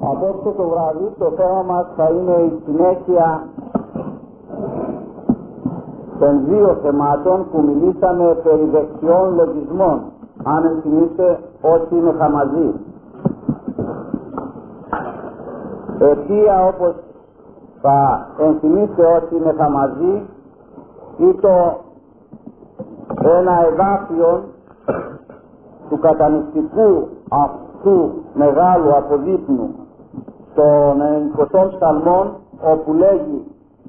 Απόψε το βράδυ το θέμα μας θα είναι η συνέχεια των δύο θεμάτων που μιλήσαμε περί δεξιών λογισμών, αν ενθυμίστε όσοι είναι μαζί. Αιτία, όπως θα ενθυμίστε όσοι είναι μαζί, ή το ένα εδάφιο του κατανοητικού αυτού μεγάλου αποδείπνου των 20 Ψαλμών, όπου λέγει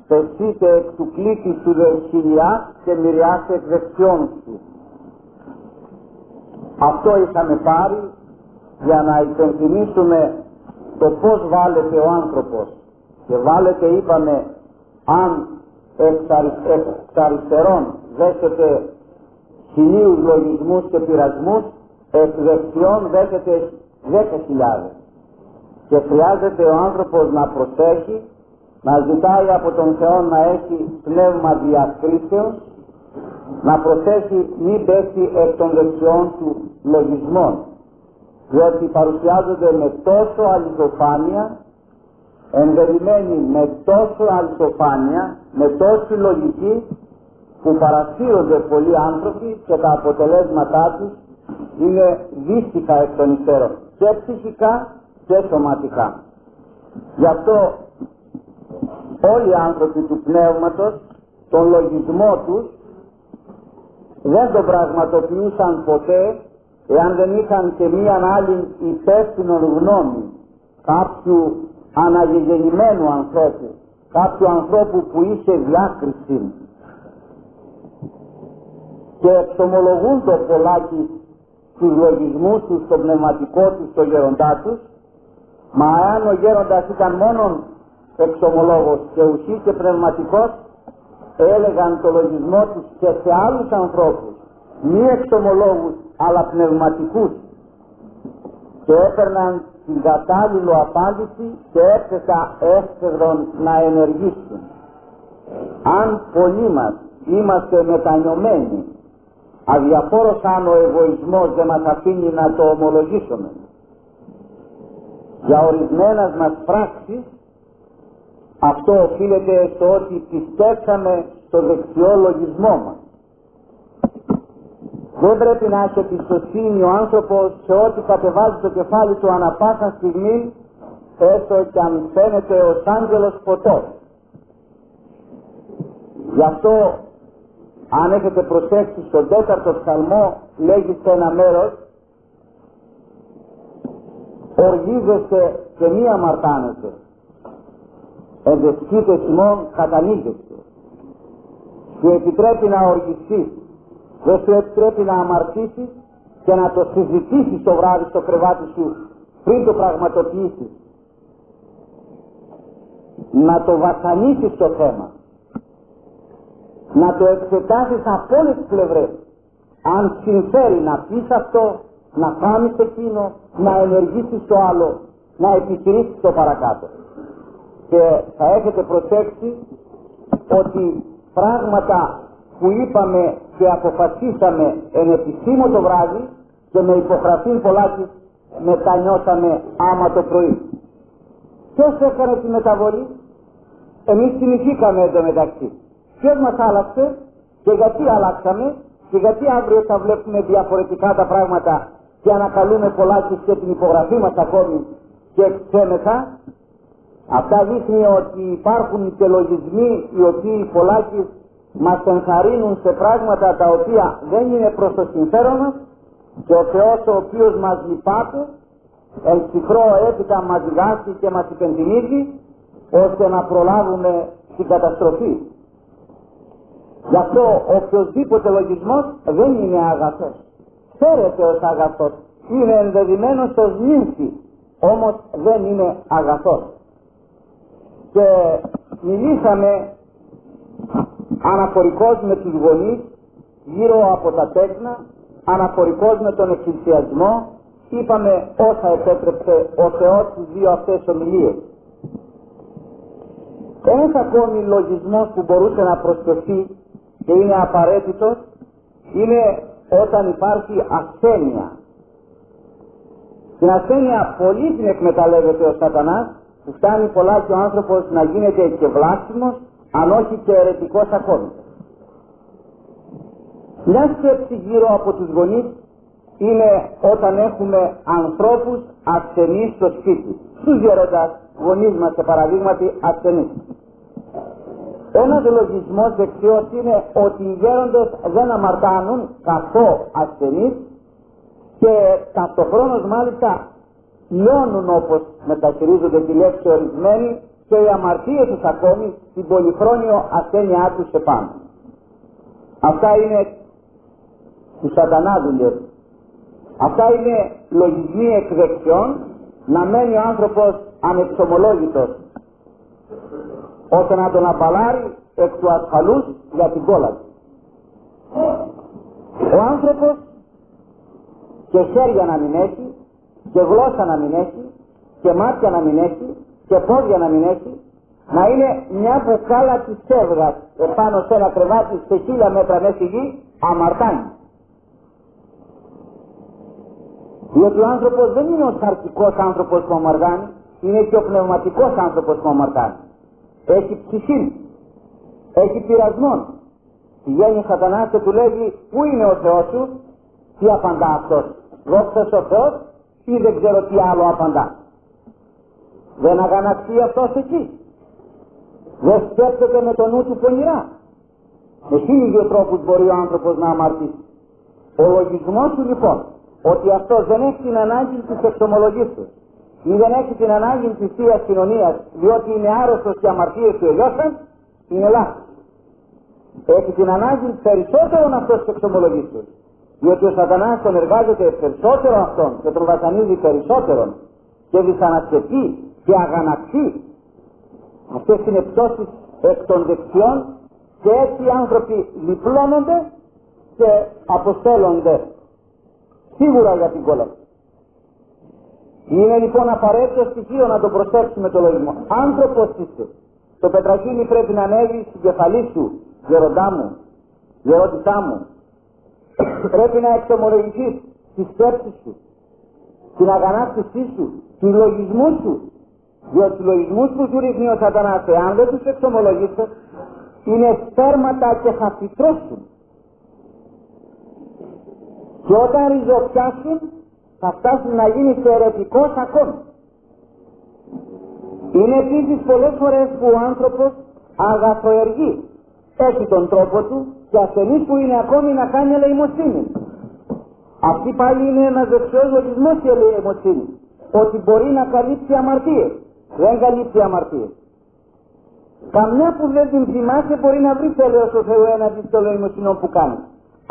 «Πεσίτε εκ του κλήτη σου δεξιλιά και μοιριάστε εκ δεξιών σου». Αυτό είχαμε πάρει για να υπενθυμίσουμε το πώς βάλεται ο άνθρωπος, και βάλεται, είπαμε, αν εξ αριστερών δέχεται χιλίους λογισμούς και πειρασμούς, εκ δεξιών δέχεται 10.000. Και χρειάζεται ο άνθρωπος να προσέχει, να ζητάει από τον Θεό να έχει πνεύμα διακρίσεως, να προσέχει μην πέσει εκ των δεξιών του λογισμών, διότι παρουσιάζονται με τόσο αληθοφάνεια, ενδεδειμένοι με τόσο αληθοφάνεια, με τόση λογική, που παρασύρονται πολλοί άνθρωποι και τα αποτελέσματά τους είναι δύστιχα εκ των υστέρων, και ψυχικά και σωματικά. Γι' αυτό όλοι οι άνθρωποι του πνεύματος τον λογισμό τους δεν τον πραγματοποιούσαν ποτέ εάν δεν είχαν και μίαν άλλη υπεύθυνο γνώμη κάποιου αναγεγενημένου ανθρώπου, κάποιου ανθρώπου που είχε διάκριση. Και εξομολογούνται πολλάκι τους λογισμούς τους, το πνευματικό τους, το γέροντά τους, μα αν ο γέροντας ήταν μόνον εξομολόγος και ουσί και πνευματικός, έλεγαν το λογισμό τους και σε άλλους ανθρώπους, μη εξομολόγους αλλά πνευματικούς, και έπαιρναν την κατάλληλο απάντηση και έπρεπε εύκολον να ενεργήσουν. Αν πολλοί μας είμαστε μετανιωμένοι, αδιαφόρος αν ο εγωισμός δεν μας αφήνει να το ομολογήσουμε, για ορισμένες μας πράξεις αυτό οφείλεται στο ότι πιστέψαμε στο δεξιό λογισμό μας. Δεν πρέπει να έχει εμπιστοσύνη ο άνθρωπος σε ό,τι κατεβάζει το κεφάλι του ανα πάσα στιγμή, έστω και αν φαίνεται ως άγγελος φωτός. Γι' αυτό, αν έχετε προσέξει, στον 4ο Ψαλμό λέγει σε ένα μέρος «Οργίζεστε και μη αμαρτάνεστε, ενδεσκείτε σημών κατανείγεστε». Σου επιτρέπει να οργιστείς, δεν σου επιτρέπει να αμαρτήσεις και να το συζητήσεις το βράδυ στο κρεβάτι σου πριν το πραγματοποιήσεις. Να το βασανίσεις το θέμα, να το εξετάσεις από όλες τις πλευρές, αν συμφέρει να πεις αυτό, να κάνεις εκείνο, να ενεργήσεις το άλλο, να επιχειρήσεις το παρακάτω. Και θα έχετε προσέξει ότι πράγματα που είπαμε και αποφασίσαμε εν επιστήμο το βράδυ και με υπογραφή πολλάκις μετανιώσαμε άμα το πρωί. Ποιος έκανε τη μεταβολή? Εμείς θυμηθήκαμε εντωμεταξύ. Ποιος μας άλλαξε και γιατί αλλάξαμε και γιατί αύριο θα βλέπουμε διαφορετικά τα πράγματα και ανακαλούμε πολλάκις και την υπογραφή μας ακόμη και ξέμεθα. Αυτά δείχνει ότι υπάρχουν και λογισμοί οι οποίοι πολλάκις μας ενθαρρύνουν σε πράγματα τα οποία δεν είναι προς το συμφέρον μας, και ο Θεός ο οποίος μας λυπάται εν ψυχρό έπειτα μας διδάσκει και μας υπενθυμίζει ώστε να προλάβουμε την καταστροφή. Γι' αυτό οποιοδήποτε λογισμός δεν είναι αγαθός. Φέρεται ως αγαθός, είναι ενδεδειμένος ως νύμφη, όμως δεν είναι αγαθός. Και μιλήσαμε αναφορικώς με τους γονείς γύρω από τα τέκνα, αναφορικώς με τον εκκλησιασμό, είπαμε όσα επέτρεψε ο Θεός στις δύο αυτές ομιλίες. Ένας ακόμη λογισμός που μπορούσε να προσθεθεί και είναι απαραίτητος είναι όταν υπάρχει ασθένεια. Την ασθένεια πολύ την εκμεταλλεύεται ο σατανάς, που φτάνει πολλά και ο άνθρωπος να γίνεται και βλάσιμος, αν όχι και αιρετικός ακόμη. Μια σκέψη γύρω από τους γονείς είναι όταν έχουμε ανθρώπους ασθενείς στο σπίτι. Στους γεροντάς γονείς μας, σε παραδείγματι, ασθενείς. Ένας λογισμός δεξιός είναι ότι οι γέροντες δεν αμαρτάνουν καθόλου ασθενείς και ταυτοχρόνως μάλιστα λιώνουν, όπως μεταχειρίζονται τη λέξη ορισμένοι, και οι αμαρτίες τους ακόμη την πολυχρόνιο ασθένειά τους επάνω. Αυτά είναι του σατανά δουλειές. Αυτά είναι λογισμοί εκδεξιών, να μένει ο άνθρωπος ανεξομολόγητος, ώστε να τον απαλάρει εκ του ασφαλούς για την κόλαση. Ο άνθρωπος και χέρια να μην έχει, και γλώσσα να μην έχει, και μάτια να μην έχει, και πόδια να μην έχει, να είναι μια μπουκάλα της σέβρας επάνω σε ένα κρεβάτι σε 1000 μέτρα μέσα στη γη, αμαρτάνει. Διότι ο άνθρωπος δεν είναι ο σαρκικός άνθρωπος που αμαρτάνει, είναι και ο πνευματικός άνθρωπος που αμαρτάνει. Έχει ψυχή, έχει πειρασμόν. Πηγαίνει ο σατανάς και του λέγει, πού είναι ο Θεός σου? Τι απαντά αυτός? Δόξα ο Θεός, ή δεν ξέρω τι άλλο απαντά. Δεν αγανακτεί αυτός εκεί. Δεν σκέφτεται με το νου του πονηρά. Με 1000 τρόπους μπορεί ο άνθρωπος να αμαρτήσει. Ο λογισμός του λοιπόν, ότι αυτός δεν έχει την ανάγκη της εξομολογήσεως ή δεν έχει την ανάγκη της θείας κοινωνίας, διότι είναι άρρωστος και αμαρτίες του ελιώσαν, είναι λάθος. Έχει την ανάγκη περισσότερον αυτός της εξομολογήσεως, διότι ο σατανάς τον εργάζεται περισσότερο αυτόν και τον βασανίζει περισσότερον και δυσανασκευτεί και αγανακτεί. Αυτές είναι πτώσεις εκ των δεξιών και έτσι οι άνθρωποι διπλώνονται και αποστέλλονται σίγουρα για την κόλαση. Είναι λοιπόν απαραίτητο στοιχείο να το προσέξουμε το λογισμό. Άνθρωπος είστε. Το πετραχύλι πρέπει να ανέβει στην κεφαλή σου, γεροντά μου, γεροντισά μου. Πρέπει να εξομολογηθείς τη σκέψη σου, την αγανάκτησή σου, του λογισμού σου. Διότι του λογισμού που σου ρίχνει ο σατανάς, εάν δεν τους εξομολογήσεις, είναι σπέρματα και θα φυτρώσουν. Και όταν ριζοπιάσουν, θα φτάσουν να γίνει αιρετικός ακόμη. Είναι επίσης πολλές φορές που ο άνθρωπος αγαθοεργεί. Έχει τον τρόπο του και ασθενής που είναι ακόμη να κάνει ελεημοσύνη. Αυτή πάλι είναι ένας δεξιός λογισμός η ελεημοσύνη. Ότι μπορεί να καλύψει αμαρτίες. Δεν καλύπτει αμαρτίες. Καμιά που δεν την θυμάσαι μπορεί να βρει τέλος ο Θεός έναντι των ελεημοσύνων που κάνει.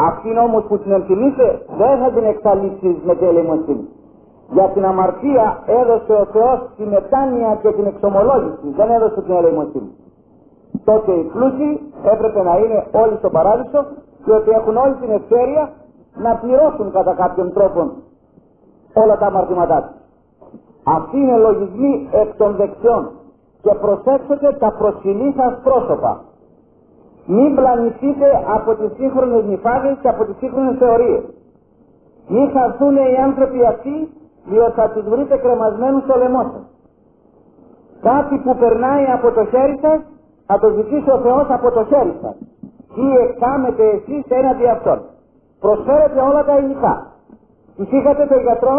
Αυτήν όμως που την εμφυλίσαι δεν θα την εξαλείψεις με την ελεημοσύνη. Για την αμαρτία έδωσε ο Θεός τη μετάνοια και την εξομολόγηση, δεν έδωσε την ελεημοσύνη. Τότε οι πλούσιοι έπρεπε να είναι όλοι στο παράδεισο και ότι έχουν όλη την ευκαιρία να πληρώσουν κατά κάποιον τρόπο όλα τα αμαρτήματά τους. Αυτοί είναι λογισμοί εκ των δεξιών και προσέξτε τα προσφυλή σας πρόσωπα. Μην πλανηθείτε από τις σύγχρονες νυφάδες και από τις σύγχρονες θεωρίες. Μην χαθούν οι άνθρωποι αυτοί, διότι θα τους βρείτε κρεμασμένους στο λαιμό σας. Κάτι που περνάει από το χέρι σας, θα το ζητήσει ο Θεός από το χέρι σας. Τι εκάμετε εσείς έναντι αυτών? Προσφέρετε όλα τα υλικά. Τους είχατε τον γιατρό,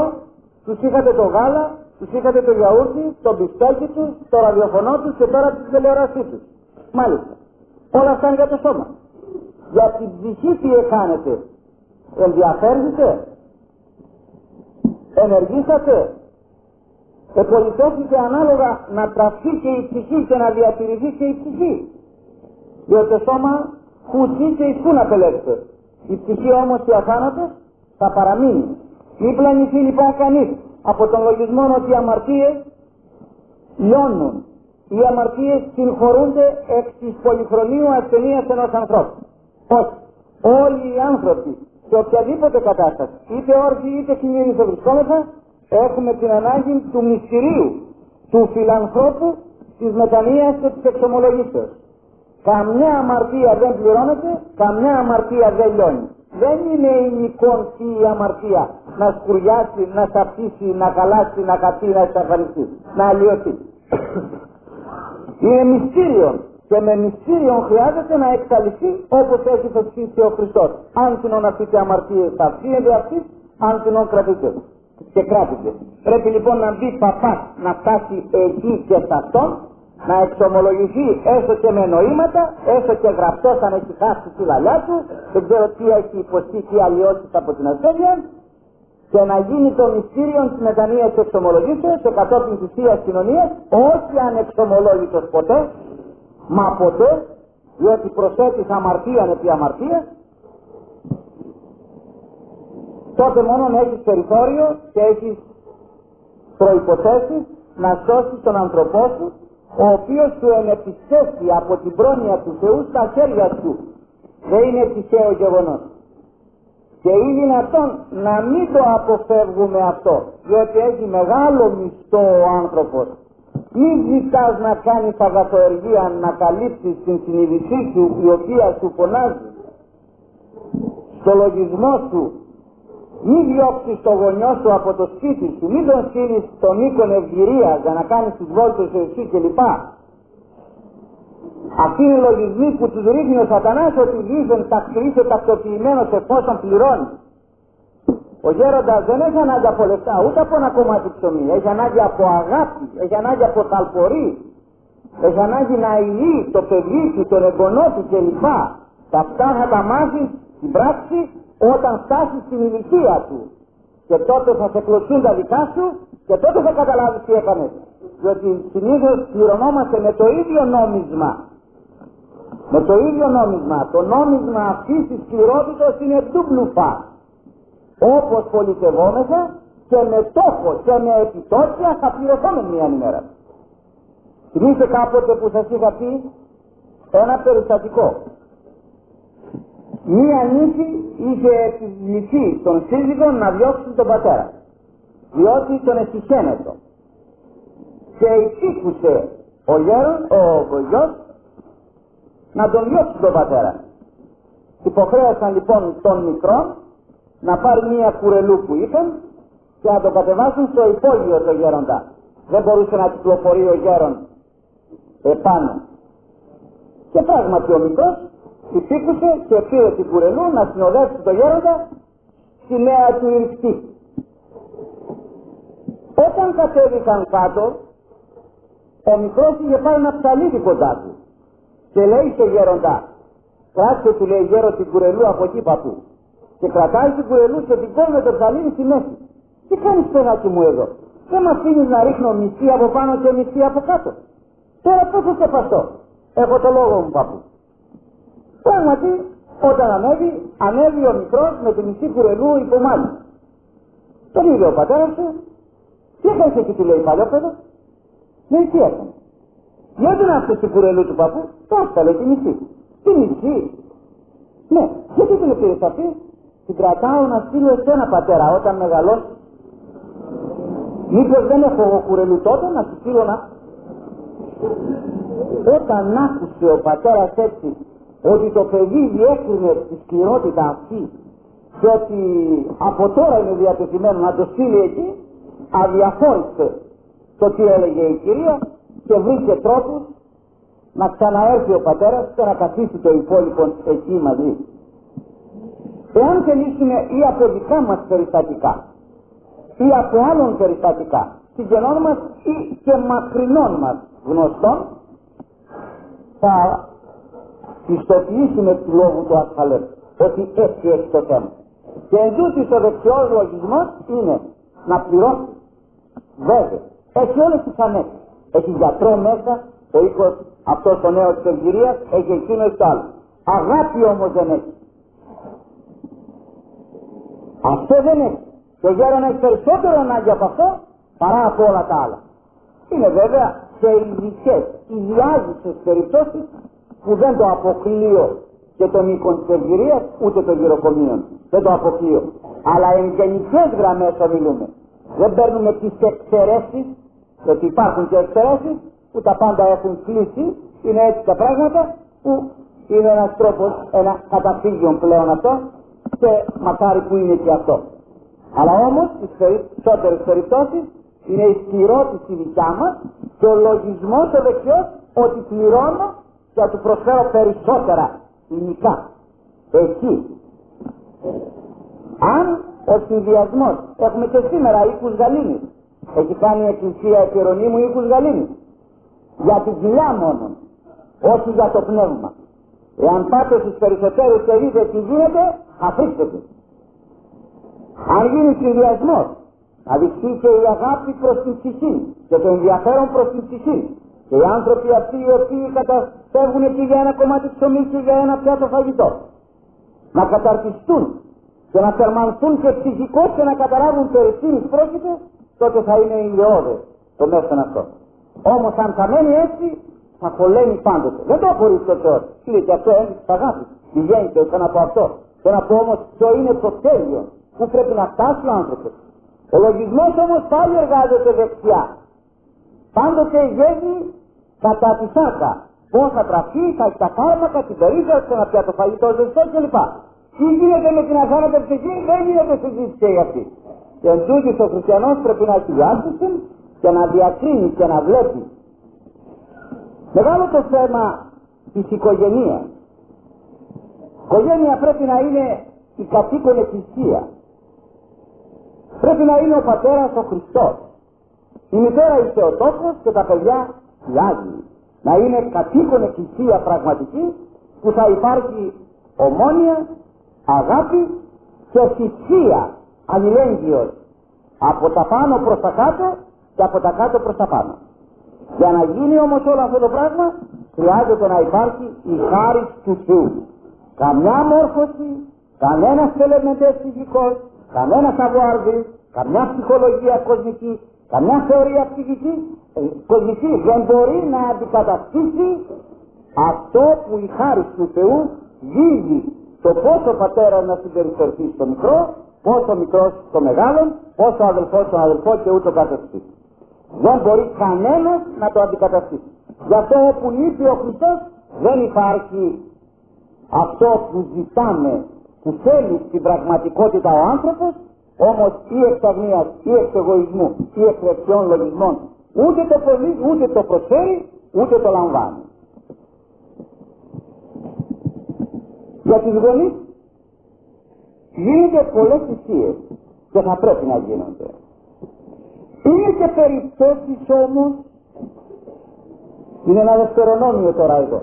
τους είχατε το γάλα, τους είχατε το γιαούρτι, το μπιστέκι τους, το ραδιοφωνό τους και τώρα την τηλεόρασή τους. Μάλιστα. Όλα αυτά είναι για το σώμα. Για την ψυχή τι κάνετε? Ενδιαφέρνετε? Ενεργήσατε? Επολιτεύτηκε ανάλογα να τραφεί και η ψυχή και να διατηρηθεί και η ψυχή. Διότι το σώμα χουσί και ισκού να πελέψετε. Η ψυχή όμως η αθάνατος θα παραμείνει. Μην πλανηθεί λοιπόν κανείς από τον λογισμό ότι οι αμαρτίες λιώνουν. Οι αμαρτίες συγχωρούνται εκ της πολυχρονίου ασθενείας ενός ανθρώπου. Όχι. Όλοι οι άνθρωποι σε οποιαδήποτε κατάσταση, είτε όρθιοι είτε χιλιοειδείς βρισκόμεθα, έχουμε την ανάγκη του μυστηρίου, του φιλανθρώπου, της μετανοίας και της εξομολογήσεως. Καμιά αμαρτία δεν πληρώνεται, καμιά αμαρτία δεν λιώνει. δεν είναι ελληνικό αυτή η αμαρτία να σκουριάσει, να σαπίσει, να χαλάσει, να κατεί, να εξαφανιστεί, να αλλοιωθεί. Είναι μυστήριον και με μυστήριον χρειάζεται να εξαλειφθεί όπως έχει φωτίσει ο Χριστός. Αν κοινών αυτοίτε αμαρτίες θα φύγεται αυτή, αν κοινών κρατείται και κράτηκε. Πρέπει λοιπόν να μπει παπάς να φτάσει εκεί και σε αυτόν, να εξομολογηθεί έστω και με νοήματα, έστω και γραπτός αν έχει χάσει τη λαλιά του, δεν ξέρω τι έχει υποστεί, τι αλλοιώσεις από την ασθένεια, και να γίνει το μυστήριο της μετανοίας και εξομολογήσεως και κατόπιν της Θείας Κοινωνίας, όχι ανεξομολόγητος ποτέ, μα ποτέ, διότι προσθέτεις αμαρτίαν επί αμαρτίας, τότε μόνο έχεις περιθώριο και έχεις προϋποθέσεις να σώσεις τον ανθρωπό σου, ο οποίος σου ενεπιστεύει από την πρόνοια του Θεού στα χέρια σου. Δεν είναι τυχαίο γεγονός. Και είναι δυνατόν να μην το αποφεύγουμε αυτό, διότι έχει μεγάλο μισθό ο άνθρωπος. Μην ζητάς να κάνεις αγαθοεργία, να καλύψεις την συνείδησή σου, η οποία σου φωνάζει. Στο λογισμό σου, μην διώξεις το γονιό σου από το σπίτι σου, μην τον στείλεις τον οίκον ευγυρίας για να κάνεις τις βόλτες εσύ κλπ. Αυτοί είναι οι λογισμοί που τους ρίχνει ο σατανάς ότι δίζουν τακτηρίζεται τακτοποιημένος εφόσον πληρώνει. Ο γέροντας δεν έχει ανάγκη από λεφτά, ούτε από ένα κομμάτι ψωμί, έχει ανάγκη από αγάπη, έχει ανάγκη από θαλπορή, έχει ανάγκη να υλεί το παιδί του, τον εγγονό του κλπ. Αυτά θα τα μάθεις στην πράξη όταν φτάσεις στην ηλικία του, και τότε θα σε κλωτσούν τα δικά σου και τότε θα καταλάβεις τι έκανες, διότι συνήθως πληρωνόμαστε με το ίδιο νόμισμα, με το ίδιο νόμισμα. Το νόμισμα αυτής της σκληρότητας είναι ντούμπλουπα, όπως πολιτευόμεθα και με τόχο και με επιτόκια θα πληρωθούμε μια ημέρα. Θυμίστε κάποτε που σας είχα πει ένα περιστατικό. Μία νύχη είχε επιβληθεί τον σύζυγο να διώξει τον πατέρα, διότι τον εσυχαίνεται. Και ησύχουσε ο γιος να τον διώξει τον πατέρα. Υποχρέωσαν λοιπόν τον μικρό να πάρει μία κουρελού που είχαν και να τον κατεβάσουν στο υπόγειο τον γέροντα. Δεν μπορούσε να κυκλοφορεί ο γέρον επάνω. Και πράγματι ο μικρός υπήκουσε και πήρε την κουρελού να συνοδεύσει τον γέροντα στη νέα του ηρυκτή. Όταν κατέβηκαν κάτω, ο μικρός είχε πάει ένα ψαλίδι κοντά του και λέει στο γέροντα, κράτησε, του λέει, γέρο, την κουρελού από εκεί παππού, και κρατάει την κουρελού και την κόβει με το ψαλίδι στη μέση. Τι κάνεις παιδάκι μου εδώ, δεν με αφήνεις να ρίχνω μισή από πάνω και μισή από κάτω, τώρα πού θα στεφαστώ, έχω το λόγο μου παππού. Πράγματι, όταν ανέβη ο μικρός με τη μισή κουρελού υπομάλλη. Τον είδε ο πατέρας του, τι έκανε εκεί, του λέει παλιόπαιδος, λέει τι έκανε. Γιατί να άφησε την κουρελού του παππού, τώρα τα λέει τη μισή. Τη μισή, ναι, γιατί του λέει πήρες αυτή, την κρατάω να στείλω εσένα πατέρα όταν μεγαλώσει. Μήπως δεν έχω εγώ κουρελού τότε, να σου στείλω να. Όταν άκουσε ο πατέρας έτσι, ότι το παιδί διέκρινε τη σκληρότητα αυτή και ότι από τώρα είναι διατεθειμένο να το στείλει εκεί, αδιαφόρησε το τι έλεγε η κυρία και βρήκε τρόπους να ξαναέρθει ο πατέρας και να καθίσει το υπόλοιπο εκεί μαζί. Εάν θελήσουμε ή από δικά μας περιστατικά ή από άλλων περιστατικά συγγενών μας ή και μακρινών μας γνωστών, θα πιστοποιήσουμε του λόγου του ασφαλές ότι έτσι έχει το θέμα. Και εντούτοις ο δεξιός λογισμός είναι να πληρώσει. Βέβαια, έχει όλες τις ανέξεις. Έχει γιατρό μέσα, ο οίκος αυτός ο νέος της ευγυρίας, έχει εκείνος το άλλο. Αγάπη όμως δεν έχει. Αυτό δεν έχει. Και ο γέρον έχει περισσότερο ανάγκη από αυτό παρά από όλα τα άλλα. Είναι βέβαια σε ειδικές, ιδιάζουσες περιπτώσεις που δεν το αποκλείω και τον οίκον της ευγυρίας ούτε των γυροκομείων. Δεν το αποκλείω. Αλλά εν γενικές γραμμές ομιλούμε. Δεν παίρνουμε τις εξαιρέσεις, γιατί υπάρχουν και εξαιρέσεις που τα πάντα έχουν κλείσει. Είναι έτσι τα πράγματα που είναι ένας τρόπος, ένα καταφύγιο πλέον αυτό, και μακάρι που είναι και αυτό. Αλλά όμως στις περισσότερες περιπτώσεις είναι ισχυρό τη δικιά μας και ο λογισμός ο δεξιός ότι πληρώνω και θα του προσφέρω περισσότερα υλικά. Εκεί. Αν ο συνδυασμός, έχουμε και σήμερα οίκους γαλήνης, έχει κάνει η Εκκλησία Ιερονίμου οίκους γαλήνης, για την κοιλιά μόνο, όχι για το πνεύμα. Εάν πάτε στους περισσότερους και δείτε τι γίνεται, αφήστε τους. Αν γίνει συνδυασμός, να δειχθεί και η αγάπη προς την ψυχή και το ενδιαφέρον προς την ψυχή. Και οι άνθρωποι αυτοί οι οποίοι καταφεύγουν εκεί για ένα κομμάτι ψωμί και για ένα πιάτο φαγητό, να καταρτιστούν και να θερμανθούν και ψυχικώς και να καταλάβουν περί τίνης πρόκειται, τότε θα είναι ηλιώδες το μέσον αυτό. Όμως αν θα μένει έτσι, θα κολλαίνει πάντοτε. Δεν το απορρίπτω τώρα. Είναι και αυτό ένδειξη της αγάπης. Πηγαίνει το ήθελα να πω αυτό. Θέλω να πω όμως ποιο είναι το τέλειο που πρέπει να φτάσει ο άνθρωπος. Ο λογισμός όμως πάλι εργάζεται δεξιά. Πάντοτε γέζει κατά τη σάκα. Πώς θα τραφεί, θα έχει τα κάρμακα, την περίφραση, να πια το φαγητό ζεστό κλπ. Τι γίνεται με την αθάνατα ψυχή, δεν γίνεται στη ζήτηση και για αυτή. Και εν τούτης ο χριστιανός πρέπει να έχει διάστηση και να διακρίνει και να βλέπει. Μεγάλο το θέμα της οικογένειας. Η οικογένεια πρέπει να είναι η κατοίκον εκκλησία. Πρέπει να είναι ο πατέρας ο Χριστός. Η μητέρα η Θεοτόκος και τα παιδιά οι Άγιοι. Να είναι κατοίκον εκκλησία πραγματική που θα υπάρχει ομόνοια, αγάπη και θυσία αλληλέγγυος. Από τα πάνω προς τα κάτω και από τα κάτω προς τα πάνω. Για να γίνει όμως όλο αυτό το πράγμα χρειάζεται να υπάρχει η χάρη του Θεού. Καμιά μόρφωση, κανένας τελεμεντές ψυχικός, κανένας αβουάρδης, καμιά ψυχολογία κοσμική, καμιά θεωρία ψυχική, κοσμική δεν μπορεί να αντικαταστήσει αυτό που η χάρη του Θεού δίδει. Το πόσο πατέρα να συμπεριφερθεί στο μικρό, πόσο μικρός στο μεγάλο, πόσο αδελφός στον αδελφό και ούτω καθεξής. Δεν μπορεί κανένας να το αντικαταστήσει. Γι' αυτό όπου λείπει ο Χριστός δεν υπάρχει αυτό που ζητάμε, που θέλει στην πραγματικότητα ο άνθρωπος, όμως ή εξ αγνίας ή εξ εγωισμού ή εξ δεξιών λογισμών ούτε το προσφέρει, ούτε το προσφέρει, ούτε το λαμβάνει. Για τους γονείς γίνονται πολλές θυσίες και θα πρέπει να γίνονται. Είναι και περιπτώσεις όμως, είναι ένα δευτερονόμιο τώρα εδώ.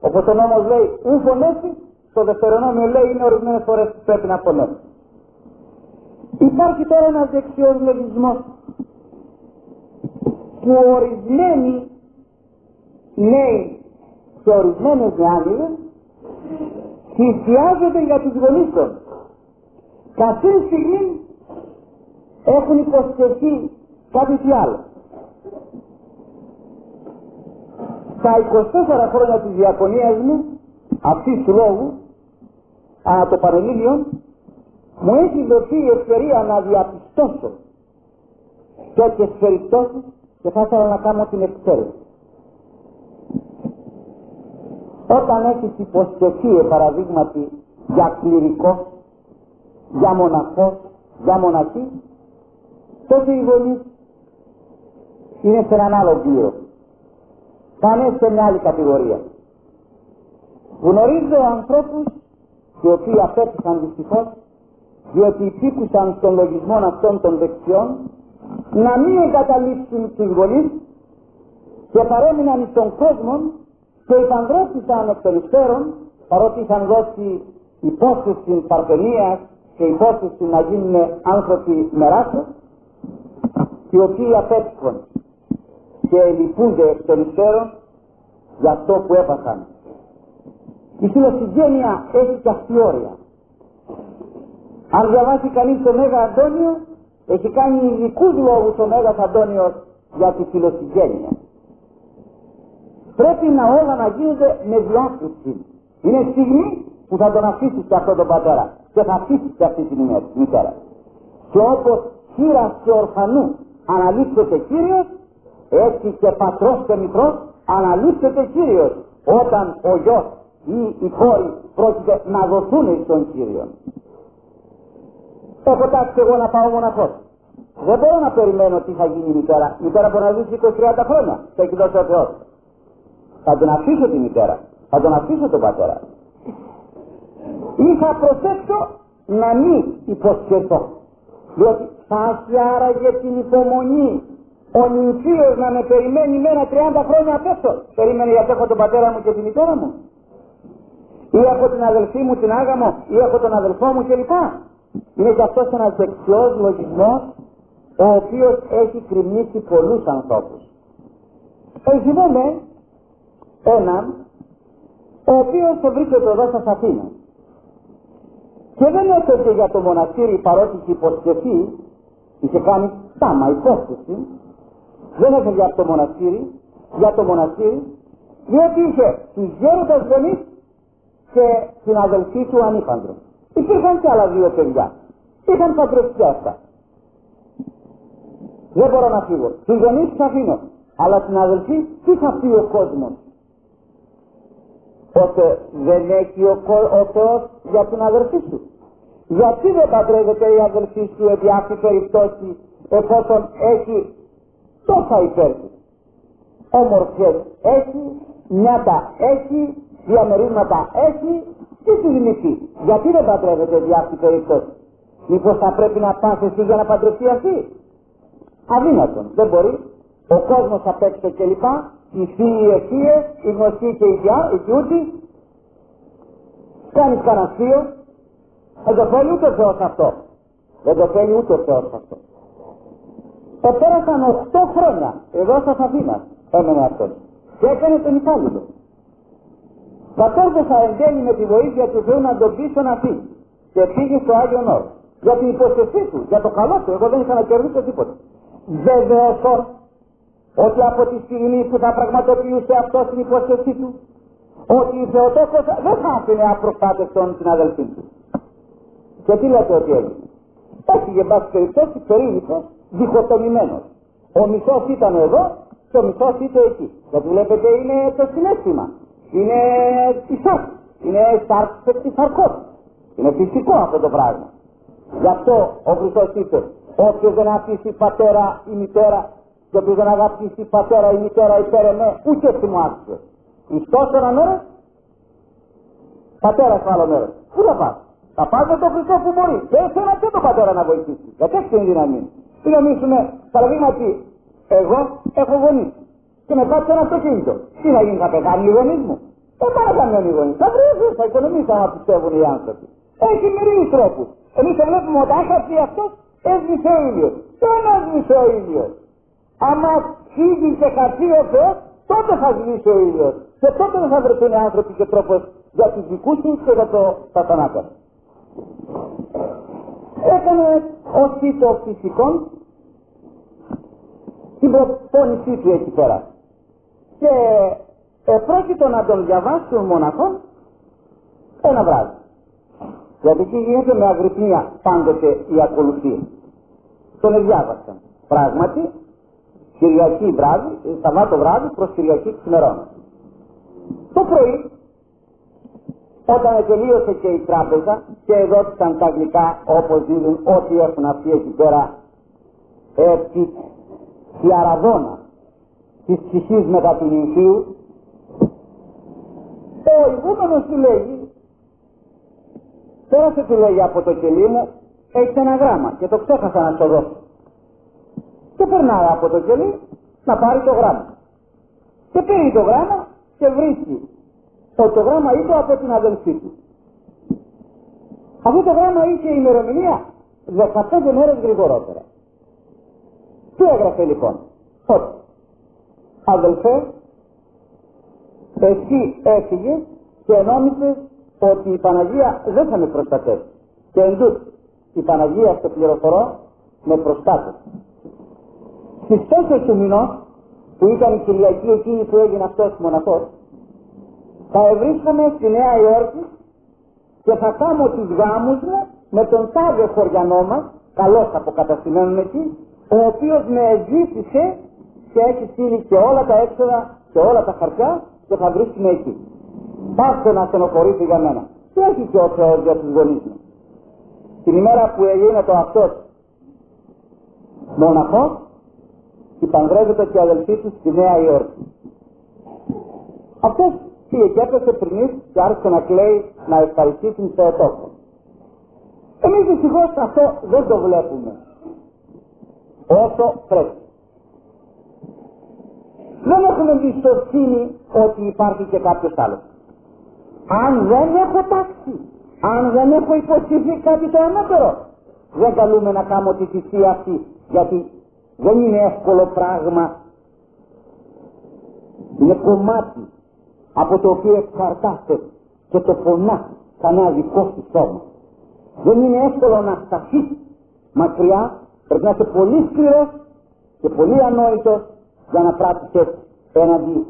Όπως ο νόμος λέει ου φωνεύει, το δευτερονόμιο λέει είναι ορισμένες φορές που πρέπει να φωνεύει. Υπάρχει τώρα ένας δεξιός λογισμός που ορισμένοι νέοι και ορισμένες διάδυνες θυσιάζονται για τους γονείς τους. Καθήν στιγμή έχουν υποσχεθεί κάτι άλλο. Στα 24 χρόνια της διακονίας μου, αυτής του λόγου, το Πανελλήνιο, μου έχει δοθεί η ευκαιρία να διαπιστώσω τέτοιες περιπτώσεις και θα ήθελα να κάνω την εξαίρεση. Όταν έχεις υποσχεθεί, παραδείγματι, για κληρικό, για μοναχό, για μοναχή, τότε οι γονείς είναι σε έναν άλλο πλήρω. Πάνε σε μια άλλη κατηγορία. Γνωρίζω ανθρώπους οι οποίοι απέτυχαν δυστυχώς διότι υπήκουσαν στον λογισμό αυτών των δεξιών να μην εγκαταλείψουν τους γονείς και παρέμειναν στον κόσμο και υπαντρεύτησαν εκ των υστέρων παρότι είχαν δώσει υπόσχεση παρθενίας και υπόσχεση να γίνουν άνθρωποι με ράσο, οι οποίοι απέτυχαν και λυπούνται εκ των υστέρων για αυτό που έπαθαν. Η φιλοσυγένεια έχει και αυτή όρια. Αν διαβάσει κανείς τον Μέγα Αντώνιο, έχει κάνει ειδικούς λόγους ο Μέγας Αντώνιος για τη φιλοσυγένεια. Πρέπει να όλα να γίνονται με διάκριση. Είναι στιγμή που θα τον αφήσεις και αυτόν τον πατέρα και θα αφήσεις και αυτή την μητέρα. Και όπως χείρας και ορφανού αναλύψετε Κύριος, έτσι και πατρός και μητρός αναλύψετε Κύριος, όταν ο γιος ή η κόρη πρόκειται να δοθούν στον Κύριο. το έχω τάξει εγώ να πάω μοναχός. Δεν μπορώ να περιμένω τι θα γίνει η μητέρα. Η μητέρα μπορεί να ζήσει 20-30 χρόνια. Το έχει δώσει ο Θεός. Θα τον αφήσω τη μητέρα. Θα τον αφήσω τον πατέρα. Ή θα προσέξω να μην υποσχεθώ. Διότι θα έχει άραγε την υπομονή. Ο νυμφίος να με περιμένει μένα 30 χρόνια απ' έξω. Περίμενε γιατί έχω τον πατέρα μου και τη μητέρα μου. Ή έχω την αδελφή μου την Άγαμο. Ή έχω τον αδελφό μου κλπ. Είναι κι αυτός ένας δεξιός λογισμός, ο οποίος έχει κρυμνήσει πολλούς ανθρώπους. Έχει δούμε έναν, ο οποίος βρίσκεται εδώ στα Αθήνα και δεν έφερε για το μοναστήρι, παρότι είχε υποσχεθεί, είχε κάνει τάμα υπόσχεση, δεν έφερε για το μοναστήρι, διότι είχε τους γέροντες γονείς και την αδελφή του ανήπαντρο. Υπήρχαν και άλλα δύο παιδιά. Είχαν παντρευτεί αυτά. Δεν μπορώ να φύγω. Την γονείς τους αφήνω. Αλλά την αδελφή τι θα πει ο κόσμος. Οπότε δεν έχει ο Θεός για την αδελφή σου. Γιατί δεν παντρεύεται η αδελφή σου επί αυτή περιπτώσει εφόσον έχει τόσα υπέρτη. Όμορφιες έχει, νιάτα έχει, διαμερίσματα έχει. Τι σου δημιουργεί, γιατί δεν παντρεύεται δι' αυτή περίπτωση. Μήπως θα πρέπει να πας εσύ για να παντρευτεί αυτή. Αδύνατον, δεν μπορεί. Ο κόσμος απ' έξω κλπ. Οι θείοι, οι αισίες, οι γνωστοί και οι γιούτοι. Κάνεις κανένα θείο. Δεν το θέλει ούτε ο Θεός αυτό. Πέρασαν 8 χρόνια εδώ στα Αθήνα έμενε αυτός. Και έκανε τον υπάλληλο. Κατόρθωσα εν τέλει με τη βοήθεια του Θεού να τον πείσω να φύγει. Και πήγε στο Άγιον Όρος. Για την υποσχεσή του, για το καλό του, εγώ δεν είχα να κερδίσω τίποτα. Βεβαιωθώ ότι από τη στιγμή που θα πραγματοποιούσε αυτό την υποσχεσή του, ότι η Θεοτόκος δεν θα άφηνε απροπάτευτον την αδελφή του. Και τι λέτε ότι έγινε. Έφυγε, εν πάση περιπτώσει, περίληπτος, διχοτομημένος. Ο μισός ήταν εδώ και ο μισός ήταν εκεί. Γιατί βλέπετε είναι το συνέστημα. Είναι τυσσός, είναι φυσικό αυτό το πράγμα. Γι' αυτό ο Χριστός είπε, όποιος δεν αφήσει πατέρα ή μητέρα και όποιος δεν αγαπήσει πατέρα ή μητέρα υπέρ εμέ, ούτε έτσι μου άφησε. Χριστός ένα μέρος, πατέρας άλλο μέρος. Πού θα πας, θα πας με τον Χριστό που μπορεί. Δεν εσένα και τον πατέρα να βοηθήσει, γιατί έτσι είναι η δύναμη. Τι νομίζουμε, παραδείγματι, εγώ έχω γονείς. Και με πάτησε ένα αυτοκίνητο. Τι να γίνει, θα πεθάνουν οι γονείς μου. Δεν παρακάνουν οι γονείς. Θα βρουν, θα οικονομήσουν να πιστεύουν οι άνθρωποι. Έχει μερικούς τρόπους. Εμείς το βλέπουμε ότι άχαψε αυτός, έσβησε ο ήλιος. Δεν έσβησε ο ήλιος. Άμα φύγει και χαθεί ο Θεός, τότε θα σβήσει ο ήλιος. Και τότε δεν θα βρεθούν οι άνθρωποι και τρόπος για τους δικούς τους και για τα θανάτα. Έκανε ως το φυσικό την προπόνησή του εκεί πέρα. Και επρόκειτο να τον διαβάσουν μοναχόν ένα βράδυ. Γιατί εκεί γίνεται με αγρυπνία πάντοτε η ακολουθία. Τον διάβασαν. Πράγματι, Κυριακή βράδυ, Σαββάτο βράδυ προς Κυριακή ξημερώνα. Το πρωί, όταν τελείωσε και η τράπεζα και έδωσαν τα γλυκά όπως δίνουν ό,τι έχουν αυτοί εκεί πέρα, η αραδόνα της ψυχής μετά του νυμφίου, ο ηγούμενος του λέγει, πέρασε του λέγει από το κελί μου, έχεις ένα γράμμα και το ξέχασα να το δώσω. Και περνάει από το κελί να πάρει το γράμμα. Και πήρε το γράμμα και βρίσκει ότι το γράμμα είπε από την αδελφή του. Αυτό το γράμμα είχε ημερομηνία 15 μέρες γρηγορότερα. Τι έγραφε λοιπόν, ότι αδελφέ, εσύ έφυγες και νόμιζες ότι η Παναγία δεν θα με προστατεύσει. Και εντούτοι, η Παναγία στο πληροφορώ με προστάτευσε. Στις 4 του μηνός, που ήταν η Κυριακή εκείνη που έγινε αυτός μοναχός, θα ευρίσκομαι στη Νέα Υόρκη και θα κάνω τους γάμους μου με τον τάδε χωριανό μας, καλώς αποκαταστημένον εκεί, ο οποίος με ζήτησε και έχει στείλει και όλα τα έξοδα και όλα τα χαρτιά και θα βρίσκουμε εκεί. Πάστε να στενοχωρείτε για μένα. Και έχει και ο Θεός για τους γονείς μου. την ημέρα που εγίνεται ο αυτός μοναχός, υπανδρεύεται και η αδελφή του στη Νέα Υόρκη. Αυτός πήγε και έπεσε πρινής και άρχισε να κλαίει, να ευχαριστεί την Θεοτόκο. Εμείς δυστυχώς αυτό δεν το βλέπουμε όσο πρέπει. Δεν έχουμε εμπιστοσύνη ότι υπάρχει και κάποιος άλλος. Αν δεν έχω τάξη, αν δεν έχω υποσχεθεί κάτι το ανώτερο, δεν καλούμε να κάνω τη θυσία αυτή, γιατί δεν είναι εύκολο πράγμα. Είναι κομμάτι από το οποίο εξαρτάται και το φωνά κανένα δικό σου σώμα. Δεν είναι εύκολο να σταθεί μακριά, πρέπει να είσαι πολύ σκληρός και πολύ ανόητος για να πράττεις έναντι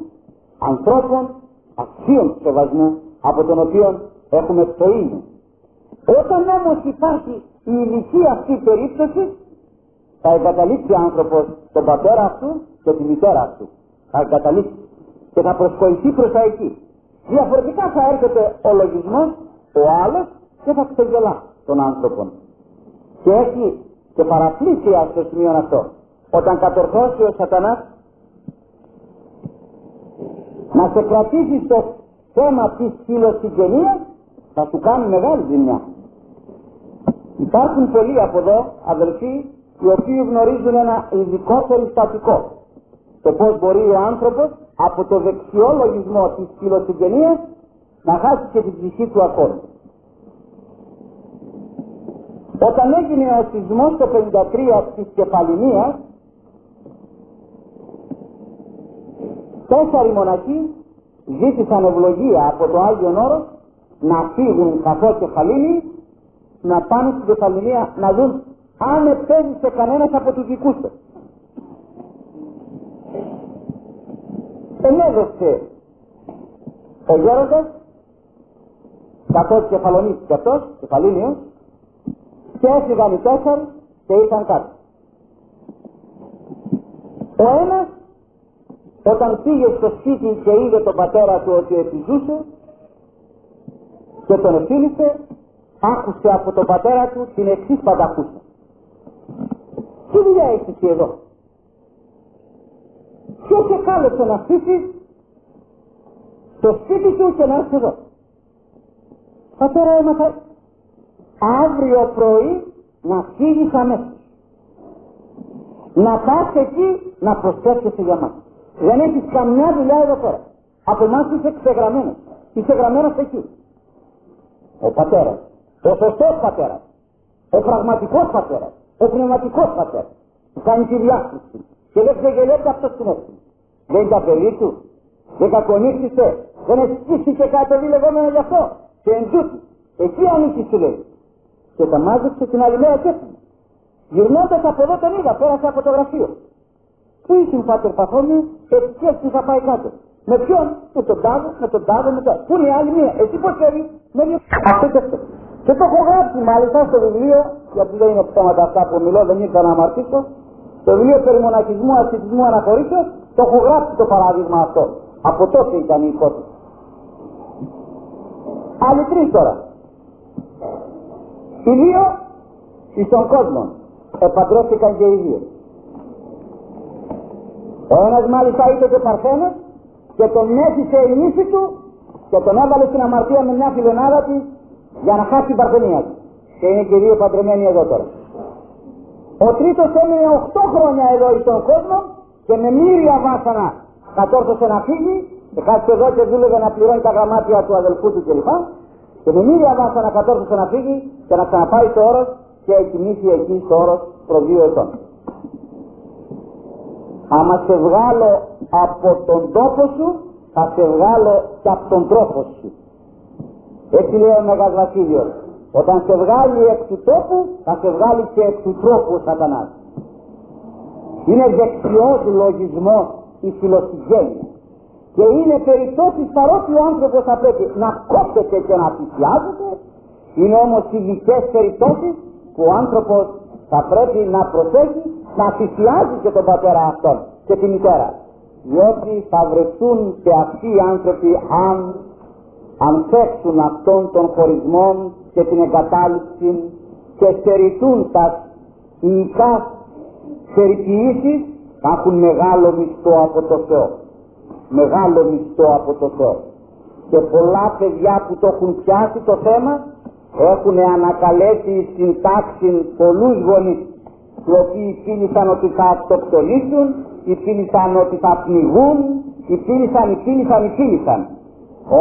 ανθρώπων αξίων σεβασμού από τον οποίο έχουμε το ίδιο. Όταν όμως υπάρχει η ηλική αυτή περίπτωση, θα εγκαταλείψει ο άνθρωπος τον πατέρα αυτού και τη μητέρα αυτού. Θα εγκαταλείψει και θα προσκοληθεί προς τα εκεί. Διαφορετικά θα έρχεται ο λογισμός, ο άλλος, και θα ξεγελά τον άνθρωπο. Και έχει και παραπλήσια στο σημείο αυτό. Όταν κατορθώσει ο σατανάς να σε κρατήσει στο θέμα της φιλοσυγγενίας, θα σου κάνει μεγάλη ζημιά. Υπάρχουν πολλοί από εδώ αδελφοί οι οποίοι γνωρίζουν ένα ειδικό περιστατικό, το πώς μπορεί ο άνθρωπος από το δεξιό λογισμό της φιλοσυγγενίας να χάσει και την ψυχή του ακόμα. Όταν έγινε ο σεισμός το 1953 της Κεφαληνίας, 4 μοναχοί ζήτησαν ευλογία από το Άγιον Όρος να φύγουν καθώς Κεφαλήνη, να πάνε στην Κεφαληνία να δουν αν επέζησε κανένας από τους δικούς τους. Ενέδωσε ο γέροντας, καθώς Κεφαλονίτης και αυτός, Κεφαλήνιος, και έφυγαν οι 4 και ήρθαν κάτω. Ο ένας, όταν πήγε στο σπίτι και είδε τον πατέρα του ότι επιζούσε και τον εφίλησε, άκουσε από τον πατέρα του την εξής πανταχούσα: «Τι δουλειά έχεις και εδώ? Ποιος σε κάλεσε να στήσεις το σπίτι σου και να έρθει εδώ? Πατέρα, έμαθα αύριο πρωί να φύγεις αμέσως. Να πας εκεί να προσθέσεις για μας. Δεν έχεις καμιά δουλειά εδώ πέρα. Από εμάς είσαι ξεγραμμένος. Είσαι γραμμένος εκεί». Ο πατέρας, ο σωστός πατέρας, ο πραγματικός πατέρας, ο πνευματικός πατέρας, που κάνει τη διάσκηση και δεν ξεγελέται αυτός την έξι. Δεν τα παιδί του, δεν κακονίχτησε, δεν εσκίστηκε κάτι λεγόμενο γι' αυτό. Και εν τούτη, εκεί ανήκει σου λέει. Και τα μάζεψε την άλλη μέρα και έφυγε. Γυρνώντας από εδώ τον είδα, πέρασε από το γραφείο. Πού είσαι ο πάτερ Παθώνη, έτσι θα πάει κάτω. Με ποιον, με τον τάδο, με τον τάδο, με τον. Πού είναι η άλλη μία, εσύ πώς θέλει, με δύο. Αυτό και αυτό. Και το έχω γράψει μάλιστα στο βιβλίο, γιατί δεν είναι ψέματα αυτά που μιλώ, δεν ήρθα να αμαρτήσω. Το βιβλίο περί μοναχισμού, ασκητισμού, αναχωρήσεως, το έχω γράψει το παράδειγμα αυτό. Από τότε ήταν η υπόθεση. Άλλοι 3 τώρα. Οι 2 εις τον κόσμο επαντρεύτηκαν και οι 2. Ο ένας μάλιστα είτε και παρθένος και τον έζησε η νύφη του και τον έβαλε στην αμαρτία με μια φιλενάδα της για να χάσει την παρθενία του. Και είναι και οι 2 παντρεμένοι εδώ τώρα. Ο 3ος έμεινε 8 χρόνια εδώ εις τον κόσμο και με μύρια βάσανα κατόρθωσε να φύγει και κάτσε εδώ και δούλευε να πληρώνει τα γραμμάτια του αδελφού του κλπ. Και με μύρια βάσανα κατόρθωσε να φύγει και να ξαναπάει στο Όρος και εκοιμήθη εκεί στο Όρος προς 2 ετών. Άμα σε βγάλω από τον τόπο σου, θα σε βγάλω και από τον τρόπο σου. Έτσι λέει ο Μέγας Βασίλειος. Όταν σε βγάλει εκ του τόπου, θα σε βγάλει και εκ του τρόπου ο σατανάς. Είναι δεξιός λογισμός η φιλοσυγένεια. Και είναι περιπτώσεις παρότι ο άνθρωπος θα πρέπει να κόπτεται και να θυσιάζεται, είναι όμως ειδικές περιπτώσεις που ο άνθρωπος θα πρέπει να προσέχει, να θυσιάζει και τον πατέρα αυτόν και τη μητέρα. Διότι θα βρεθούν και αυτοί οι άνθρωποι αν θέξουν αυτόν τον χωρισμό και την εγκατάλειψη και στερητούν τα υλικά στερητιήσεις, θα έχουν μεγάλο μισθό από το Θεό. Μεγάλο μισθό από το Θεό. Και πολλά παιδιά που το έχουν πιάσει το θέμα έχουν ανακαλέσει στην τάξη πολλούς γονείς οι οποίοι πίνησαν ότι θα αυτοκτονήσουν, οι πίνησαν ότι θα πνιγούν, οι πίνησαν.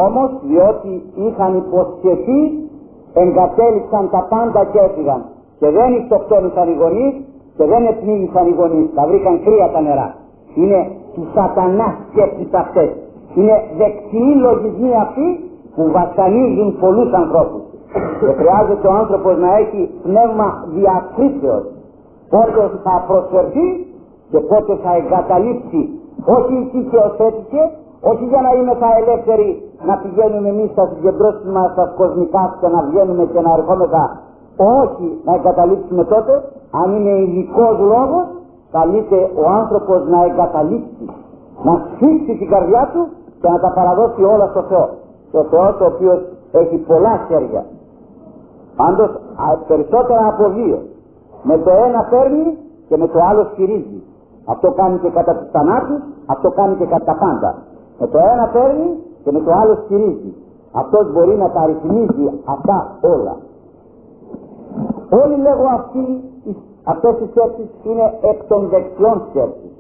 Όμως διότι είχαν υποσχεθεί, εγκατέλειψαν τα πάντα και έφυγαν. Και δεν αυτοκτόνησαν οι γονείς και δεν επνίγησαν οι γονείς. Τα βρήκαν κρύα τα νερά. Είναι του σατανά σκέψεις αυτές. Είναι δεξιοί λογισμοί αυτοί που βασανίζουν πολλούς ανθρώπους. Και χρειάζεται ο άνθρωπος να έχει πνεύμα διακρίσεως. Πότε θα προσφερθεί και πότε θα εγκαταλείψει. Όχι εκεί και οθέτηκε, όχι για να είμαι τα ελεύθεροι, να πηγαίνουμε εμείς στα συγκεντρώσιμα στα κοσμικά και να βγαίνουμε και να ερχόμεθα. Όχι να εγκαταλείψουμε τότε, αν είναι ειδικός λόγος, καλείται ο άνθρωπος να εγκαταλείψει. Να σφίξει την καρδιά του και να τα παραδώσει όλα στο Θεό. Το Θεό το οποίο έχει πολλά χέρια. Πάντως περισσότερα από δύο. Με το ένα παίρνει και με το άλλο στηρίζει. Αυτό κάνει και κατά τους θανάτους, αυτό κάνει και κατά τα πάντα. Με το ένα παίρνει και με το άλλο στηρίζει. Αυτός μπορεί να τα αριθμίζει αυτά όλα. Όλοι λέγω αυτές οι σκέψεις είναι εκ των δεξιών σκέψεις.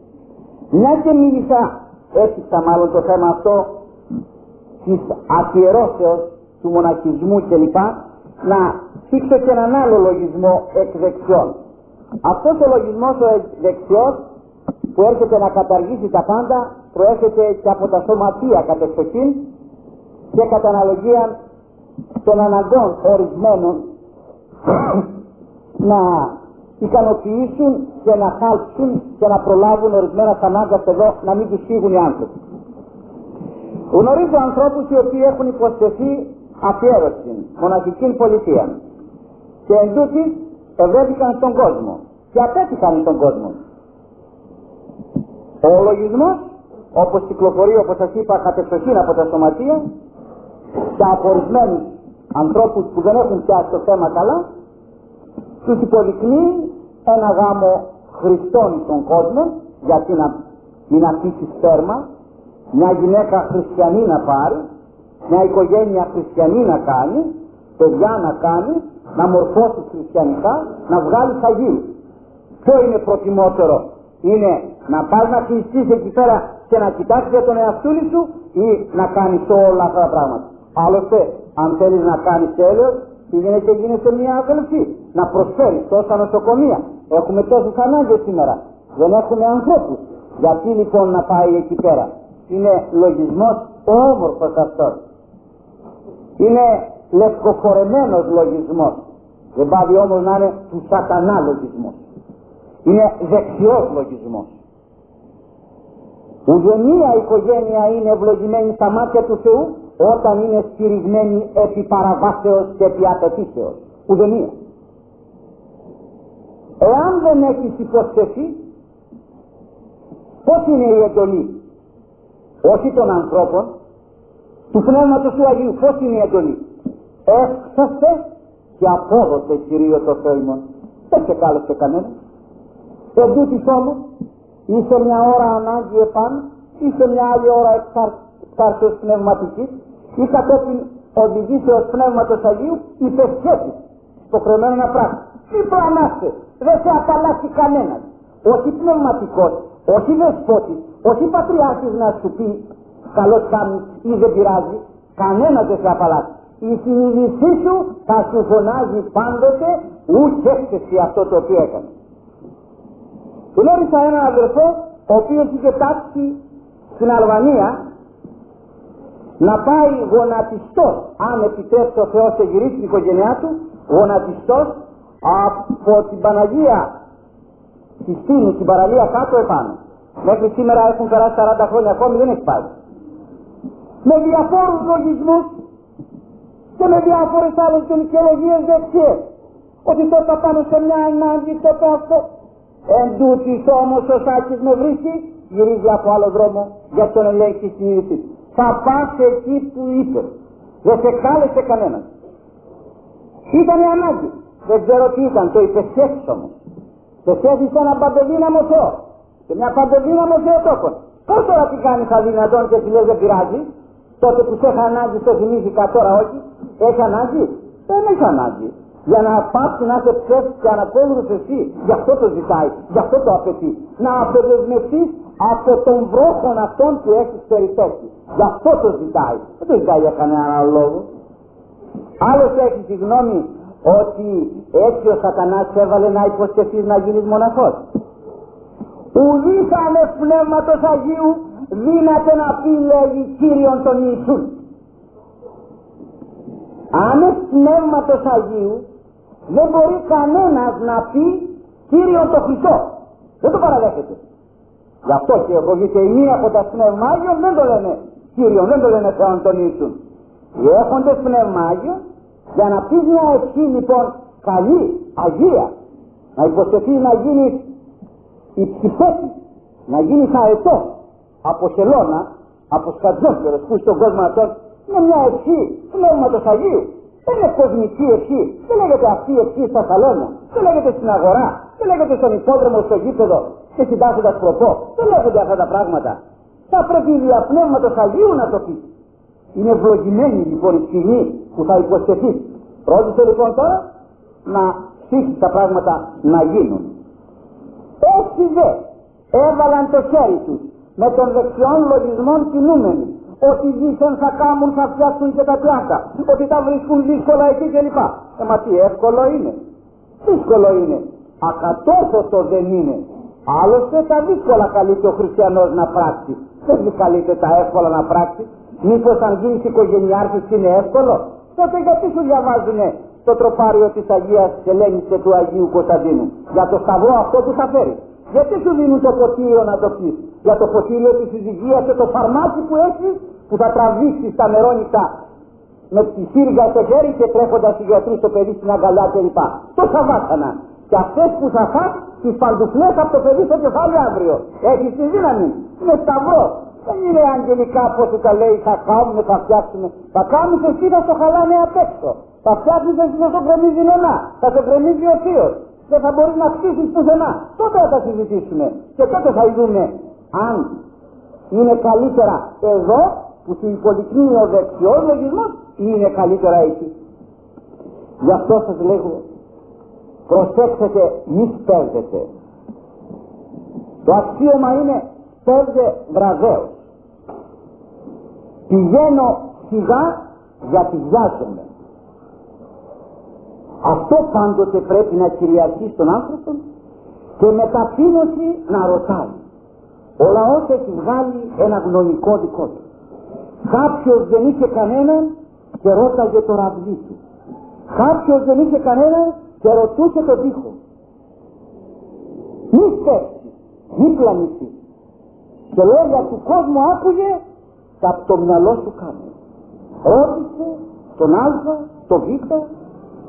Μια και μίλησα, έφυξα μάλλον το θέμα αυτό της αφιερώσεως του μοναχισμού κλπ. Να φίξω και έναν άλλο λογισμό εκ δεξιών. Αυτός ο λογισμός ο εκ δεξιός που έρχεται να καταργήσει τα πάντα προέρχεται και από τα σωματεία κατ' εξοχήν και κατά αναλογία των αναγκών ορισμένων να ικανοποιήσουν και να χάλψουν και να προλάβουν ορισμένα ανάγκες εδώ να μην τους φύγουν οι άνθρωποι. Γνωρίζω ανθρώπους οι οποίοι έχουν υποσχεθεί αφιέρωση, μοναχική πολιτεία και εν τούτοις ευέβηκαν στον κόσμο και απέτυχαν στον κόσμο. Ο λογισμός, όπως κυκλοφορεί, όπως σας είπα, κατ' εξοχήν από τα σωματεία και από ορισμένους ανθρώπους που δεν έχουν πιάσει το θέμα καλά, τους υποδεικνύει ένα γάμο χριστών στον κόσμο, γιατί να μην αφήσει σπέρμα, μια γυναίκα χριστιανή να πάρει, μια οικογένεια χριστιανή να κάνει, παιδιά να κάνει, να μορφώσει χριστιανικά, να βγάλει αγίου. Ποιο είναι προτιμότερο, είναι να πας να κλειστείς εκεί πέρα και να κοιτάξεις για τον εαυτούλη σου ή να κάνεις όλα αυτά τα πράγματα? Άλλωστε, αν θέλεις να κάνεις τέλειος, πήγαινε και γίνεσαι μια αδελφή, να προσφέρεις τόσα νοσοκομεία. Έχουμε τόσες ανάγκες σήμερα, δεν έχουμε ανθρώπους. Γιατί λοιπόν να πάει εκεί πέρα? Είναι λογισμός όμορφος αυτός. Είναι λευκοχωρεμένος λογισμός. Δεν πάβει όμως να είναι του σατανά λογισμός. Είναι δεξιός λογισμός. Ουδενία οικογένεια είναι ευλογημένη στα μάτια του Θεού όταν είναι στηριγμένη επί παραβάσεως και επί απαιτήσεως. Ουδενία. Εάν δεν έχεις υποσχεθεί, πώς είναι η εντολή? Όχι των ανθρώπων, του Πνεύματος του Αγίου. Πώς είναι η εντολή? Εύξασε και απόδοσε Κυρίω το Θεό ημών. Δεν σε κάλεσε κανένα. Εν τούτης όμως, είσαι μια ώρα ανάγκη επάνω, είσαι μια άλλη ώρα εξάρτησης πνευματικής ή κατόπιν οδηγήσεως Πνεύματος Αγίου υπεσχέσεις υποχρεωμένο να πράξεις. Μη πρανάστε, δεν σε απαλλάσσει κανένας. Όχι πνευματικός, όχι δεσπότης, όχι πατριάρχης να σου πει καλώς κάνεις ή δεν πειράζει, κανένας δεν σε απαλλάσσει. Η συνείδησή σου θα σου φωνάζει πάντοτε ου σκέφτεσαι αυτό το οποίο έκανε. Γνώρισα έναν αδερφό ο οποίος είχε τάξει στην Αλβανία να πάει γονατιστός, αν επιτρέψει ο Θεός σε γυρίσει την οικογένειά του, γονατιστός από την Παναγία τη Στήνη, την παραλία κάτω επάνω. Μέχρι σήμερα έχουν περάσει 40 χρόνια, ακόμη δεν έχει πάει. Με διαφόρους λογισμούς και με διάφορες άλλες δικαιολογίες δεξιές. Ότι τότε πάνω σε μια ανάγκη, τότε αυτό. Εν τούτης όμως ο Σάκης με βρίσκει, γυρίζει από άλλο δρόμο για τον ελέγχει στην συνείδησή. Θα πας εκεί που είπε. Δεν σε κάλεσε κανένας. Ήταν η ανάγκη. δεν ξέρω τι ήταν, το υπεσχέθησα μου. Υπεσχέθησα ένα παντοδύναμο Θεό και μια παντοδύναμο Θεοτόκον. Πώς τώρα τι κάνεις αδυνατόν και τι λες δεν πειράζει, τότε που σε είχα ανάγκη το θυμήθηκα, τώρα όχι, έχει ανάγκη, δεν έχει ανάγκη. Για να πάψει να σε ψεύσει και αναπόδρου εσύ, γι' αυτό το ζητάει, γι' αυτό το απαιτεί. Να αποδεσμευτεί από τον βρόχον αυτόν που έχει περιπτώσει. Γι' αυτό το ζητάει. Δεν το ζητάει για κανέναν άλλο λόγο. Άλλωστε έχει τη γνώμη ότι έτσι ο Σατανάς έβαλε να υποσχεθεί να γίνει μοναχός. Ουδείς άνευ πνεύματος Αγίου δύναται να πει, λέγει, Κύριον τον Ιησούν. Άνευ πνεύματος Αγίου δεν μπορεί κανένας να πει Κύριον τον Χριστό. Δεν το παραδέχεται. Γι' αυτό και εγώ και οι μία από τα πνεύμα Άγιον δεν το λένε Κύριον, δεν το λένε Θεόν τον Ιησούν. Οι έχοντες πνεύμα Άγιον, για να πει μια ευχή λοιπόν καλή, αγία, να υποσχεθεί να γίνει η ψυχέτη, να γίνει αετός από χελώνα, από σκατζόφερος που στον κόσμο αυτόν, είναι μια ευχή πνεύματος Αγίου. Δεν είναι κοσμική ευχή, δεν λέγεται αυτή η ευχή στα σαλόνια, δεν λέγεται στην αγορά, δεν λέγεται στον υπόδρομο, στο γήπεδο και στην τάση τα σκροπό, δεν λέγονται αυτά τα πράγματα. Θα πρέπει η δια πνεύματος Αγίου να το πει. Είναι ευλογημένη λοιπόν η σκηνή που θα υποσχεθεί. Ρώτησε λοιπόν τώρα να στήσει τα πράγματα να γίνουν. Έτσι δε έβαλαν το χέρι τους με των δεξιών λογισμών κινούμενοι, ότι δίσεν θα κάμουν, θα φτιάξουν και τα πλάκα, ότι τα βρίσκουν δύσκολα εκεί κλπ. Μα τι εύκολο είναι, δύσκολο είναι, ακατόρθωτο δεν είναι. Άλλωστε τα δύσκολα καλείται ο χριστιανός να πράξει, δεν καλείται τα εύκολα να πράξει. Μήπως αν γίνεις οικογενειάρχης είναι εύκολο, τότε γιατί σου διαβάζουνε το τροπάριο της Αγίας Ελένης και του Αγίου Κωνσταντίνου, για το σταυρό αυτό που θα φέρει. Γιατί σου δίνουν το ποτήριο να το πεις, για το ποτήριο της συζυγίας και το φαρμάκι που έχεις, που θα τραβήξεις τα μερόνυχτα με τη σύριγγα στο χέρι και τρέχοντας οι γιατρούς το παιδί στην αγκαλιά κλπ. Το σαββάσανα. Και αυτές που θα φας τις παντουφλές από το παιδί στο κεφάλι αύριο. Έχεις τη δύναμη, με σταυρό. Δεν είναι αγγελικά πως σου τα λέει, θα κάνουμε, θα φτιάξουμε. Θα κάνεις εσύ, θα στο χαλάνε απ' έξω. Θα φτιάξεις εσύ, θα στο κρεμίζει η νονά, θα στο κρεμίζει ο θείος. Δεν θα μπορείς να χτίσεις πουθενά. Τότε θα τα συζητήσουμε. Και τότε θα δούμε αν είναι καλύτερα εδώ που σου υποδεικνύει ο δεξιός λογισμός ή είναι καλύτερα εκεί. Γι' αυτό σας λέγω, προσέξετε, μη σπέρδετε. Το αξίωμα είναι σπέρδε βραδέως. Πηγαίνω σιγά γιατί βιάζομαι. Αυτό πάντοτε πρέπει να κυριαρχεί στον άνθρωπο και με ταπείνωση να ρωτάει. Ο λαός έχει βγάλει ένα γνωμικό δικό του. Κάποιος δεν είχε κανέναν και ρώταγε το ραβδί του. Κάποιος δεν είχε κανέναν και ρωτούσε τον τοίχο. Μη στέξεις, μη πλανηθείς. Και λόγια του κόσμου άκουγε και από το μυαλό σου κάνε. Ρώτησε τον Α, τον Β,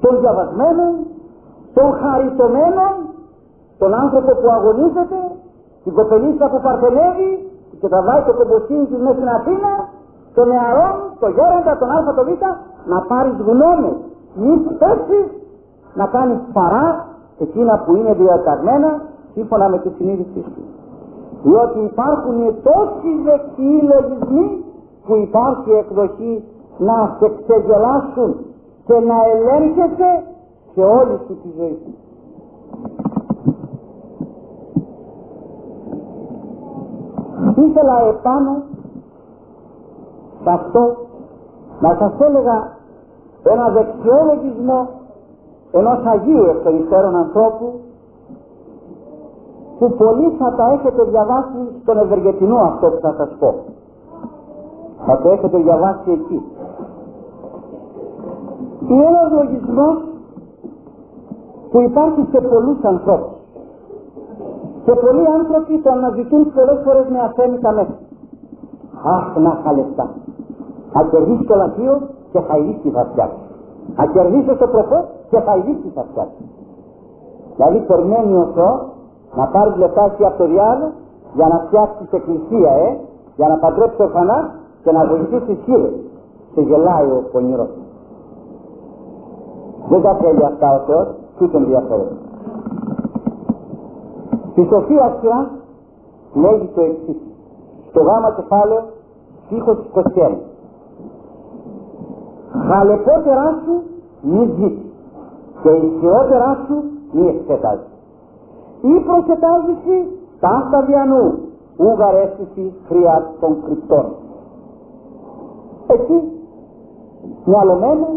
τον διαβασμένο, τον χαριτωμένο, τον άνθρωπο που αγωνίζεται, την κοπελίτσα που παρθενεύει και τραβάει το κομποσύνη της μέσα στην Αθήνα, τον νεαρό, τον γέροντα, τον Α, τον Β, να πάρεις γνώμες, μη πέσεις, να κάνεις παρά εκείνα που είναι διαταγμένα σύμφωνα με τη συνείδησή σου. Διότι υπάρχουν τόσοι δεξιοί λογισμοί που υπάρχει εκδοχή να σε ξεγελάσουν και να ελέγχεσαι σε όλη σου τη ζωή σου. Ήθελα επάνω σε αυτό να σας έλεγα ένα δεξιό λογισμό ενός Αγίου εκ των υστέρων ανθρώπου που πολλοί θα τα έχετε διαβάσει στον Ευεργετινό αυτό που θα σας πω. Θα το έχετε διαβάσει εκεί. Είναι ένας λογισμός που υπάρχει σε πολλούς ανθρώπους και πολλοί άνθρωποι το αναζητούν πολλές φορές με αθέμητα μέσα. Αχ, να είχα λεφτά. Θα κερδίσει το λατείο και θα ειδήσει θα φτιάξει. Θα κερδίσει το τροφό και θα ειδήσει θα φτιάξει. Δηλαδή περιμένει ο Θεός να πάρει λεφτά από το διάλογο για να φτιάξει την εκκλησία, για να παντρέψει το φανά και να βοηθήσει χίλες. Και γελάει ο πονηρός. Δεν τα θέλει αυτά ο Θεός, τι τον διαφέρει. Στη σοφή αξιά λέγει το εξής, στο γάμα κεφάλαιο στίχος 21. Χαλεπότερα σου μη ζήτης και ισχυρότερα σου μη εξετάζει. Ή προσετάζηση ταύτα διανού, ουγαρέστηση χρειά των κρυπτών. Εκεί, μυαλωμένα,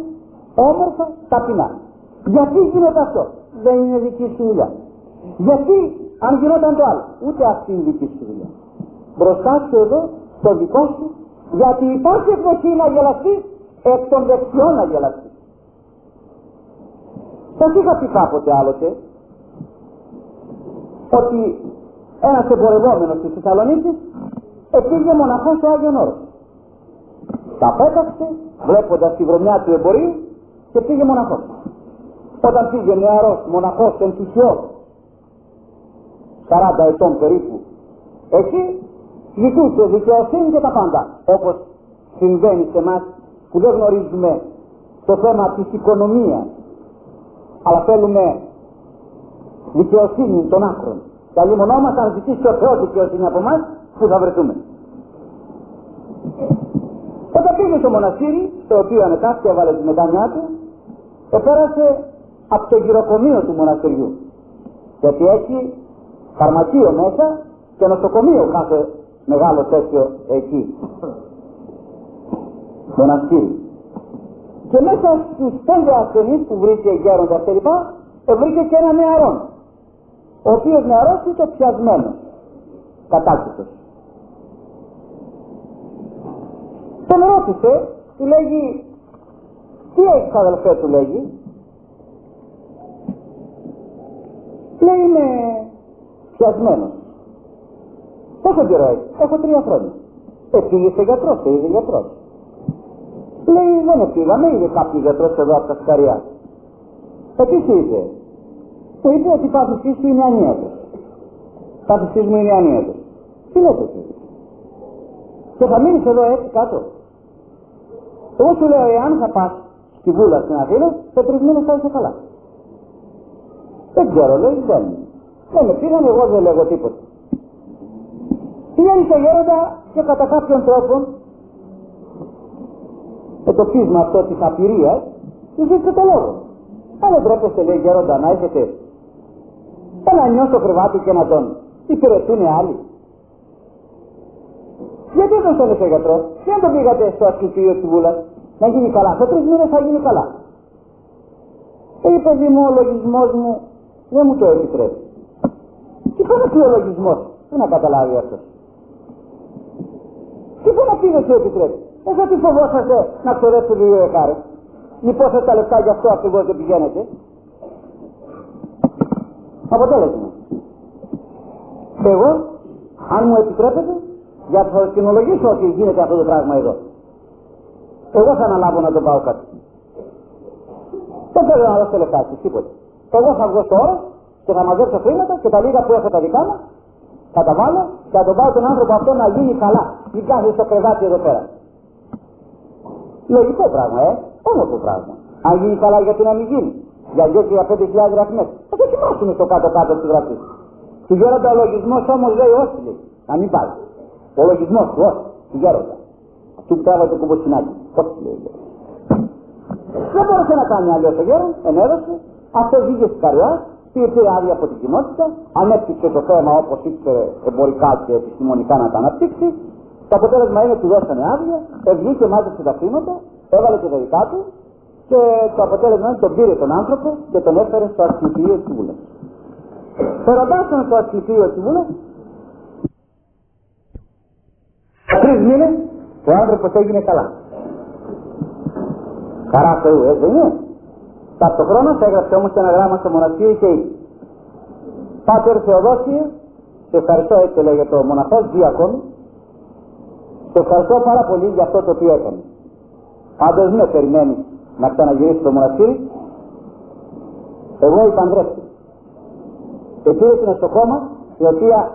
όμορφα, ταπεινά. Γιατί γίνεται αυτό? Δεν είναι δική σου δουλειά. Γιατί αν γινόταν το άλλο, ούτε αυτή είναι δική σου δουλειά. Μπροστά σου εδώ, το δικό σου, γιατί υπάρχει εκδοχή να γελαστεί, εκ των δεξιών να γελαστεί. Σας είχα πει κάποτε άλλοτε, ότι ένας εμπορευόμενος της Θεσσαλονίκης επήγε μοναχός στο Άγιον Όρος. Τα πέταξε, βλέποντας τη βρωμιά του εμπορίου, και πήγε μοναχός. Όταν πήγε νεαρός, μοναχός, ενθουσιός, 40 ετών περίπου, εκεί ζητούσε δικαιοσύνη και τα πάντα. Όπως συμβαίνει σε εμάς που δεν γνωρίζουμε το θέμα της οικονομίας, αλλά θέλουμε δικαιοσύνη των άκρων. Δηλαδή μόνο μας αν ζητήσει ο Θεός δικαιοσύνη από εμάς, που θα βρεθούμε. Όταν πήγε στο μοναστήρι, στο οποίο ανετάφθη, έβαλε τη μετάνιά του, επέρασε από το γυροκομείο του μοναστηριού. Γιατί έχει φαρμακείο μέσα και νοσοκομείο κάθε μεγάλο τέτοιο εκεί. Μοναστήρι. Και μέσα στους 5 ασθενείς που βρήκε γέροντα κλπ, βρήκε και ένα νεαρόν, ο οποίος νεαρός ήταν πιασμένος, κατάκητος. Τον ρώτησε, του λέγει, τι έχεις αδελφέ, του λέγει. Λέει, είμαι πιασμένος. Πόσο καιρό έχει? Έχω 3 χρόνια. Πήγε σε γιατρό, σε είδε γιατρός. Λέει, δεν πήγαμε, είδε κάποιο γιατρός εδώ από τα Σκαριά. Τι σου είπε? Του είπε ότι η πάθησή σου είναι ανίατος. Η πάθησή μου είναι ανίατος. Τι λέτε εσύ? Και θα μείνεις εδώ έτσι κάτω? Εγώ σου λέω, εάν θα πας στη Βούλα στην Αθήνα, σε 3 μήνες θα είσαι καλά. Δεν ξέρω, λέει, δεν με πήγαν, εγώ δεν λέγω τίποτα. Πηγαίνει στο γέροντα και κατά κάποιον τρόπο με το πείσμα αυτό της απειρίας του ζήτησε το λόγο. Αν δεν τρέπεστε, λέει, γέροντα, να έχετε ένα νιό στο κρεβάτι και να τον υπηρετούν άλλοι. Γιατί δεν τον είσαι γιατρός? Και αν τον πήγατε στο ασκητήριο της Βούλας να γίνει καλά? Σε 3 μήνες θα γίνει καλά. Λέει, παιδί μου, ο λογισμός μου δεν μου το επιτρέπει. Τι πάνε πει ο λογισμός? Τι να καταλάβει αυτό? Τι πάνε να πει δεν σου επιτρέπει? Δεν θα τη φοβόσαστε να ξοδέψετε 2 δεκάρες. Λοιπόν, σας τα λεφτά γι' αυτό ακριβώς δεν πηγαίνετε. Αποτέλεσμα. Εγώ, αν μου επιτρέπετε, για να κοινολογήσω ότι γίνεται αυτό το πράγμα εδώ, εγώ θα αναλάβω να το πάω κάτι. Δεν θέλω να δώσω λεφτά στις τίποτα. Εγώ θα βγω στο όρος και θα μαζέψω χρήματα και τα λίγα που έχω τα δικά μου θα τα βάλω και θα τον πάω τον άνθρωπο αυτό να γίνει καλά. Μην κάθεται στο κρεβάτι εδώ πέρα. Λογικό πράγμα, όλο το πράγμα. Αν γίνει καλά, γιατί να μην γίνει? Για 2.000 και 5.000 δραχμές. Θα το κοιμάσουμε στο κάτω-κάτω στη γραφή. Του γέροντα ο λογισμός όμως λέει όχι, λέει. Να μην πάει. Ο λογισμός του, όχι. Του γέροντα. Αυτού που τράβαλε το κουμποτσινάκι. Όχι, λέει. Δεν μπορούσε να κάνει αλλιώς ο γέρον, ενέδωσε. Αυτό βγήκε στην Καριάς, πήρε άδεια από την κοινότητα, ανέπτυξε το θέμα όπως ήξερε εμπορικά και επιστημονικά να τα αναπτύξει. Το αποτέλεσμα είναι ότι του δώσανε άδεια, βγήκε, μάζεψε τα χρήματα, έβαλε και τα δικά του και το αποτέλεσμα είναι ότι τον πήρε τον άνθρωπο και τον έφερε στο ασκητήριο της Βούλας. Φέροντάς τον στο ασκητήριο της Βούλας, 3 μήνες ο άνθρωπος έγινε καλά. Χαρά Θεού, δεν είναι? Ταυτοχρόνως έγραψε όμως και ένα γράμμα στο μοναστήρι και είπε, Πάτερ Θεοδόσιε, σε ευχαριστώ, έτσι λέγεται το μοναχός, διακόμη. Σε ευχαριστώ πάρα πολύ για αυτό το οποίο έκανε. Πάντως με περιμένει να ξαναγυρίσει το μοναστήρι. Εγώ υπαντρεύτηκα. Επήρε στο κόμμα η οποία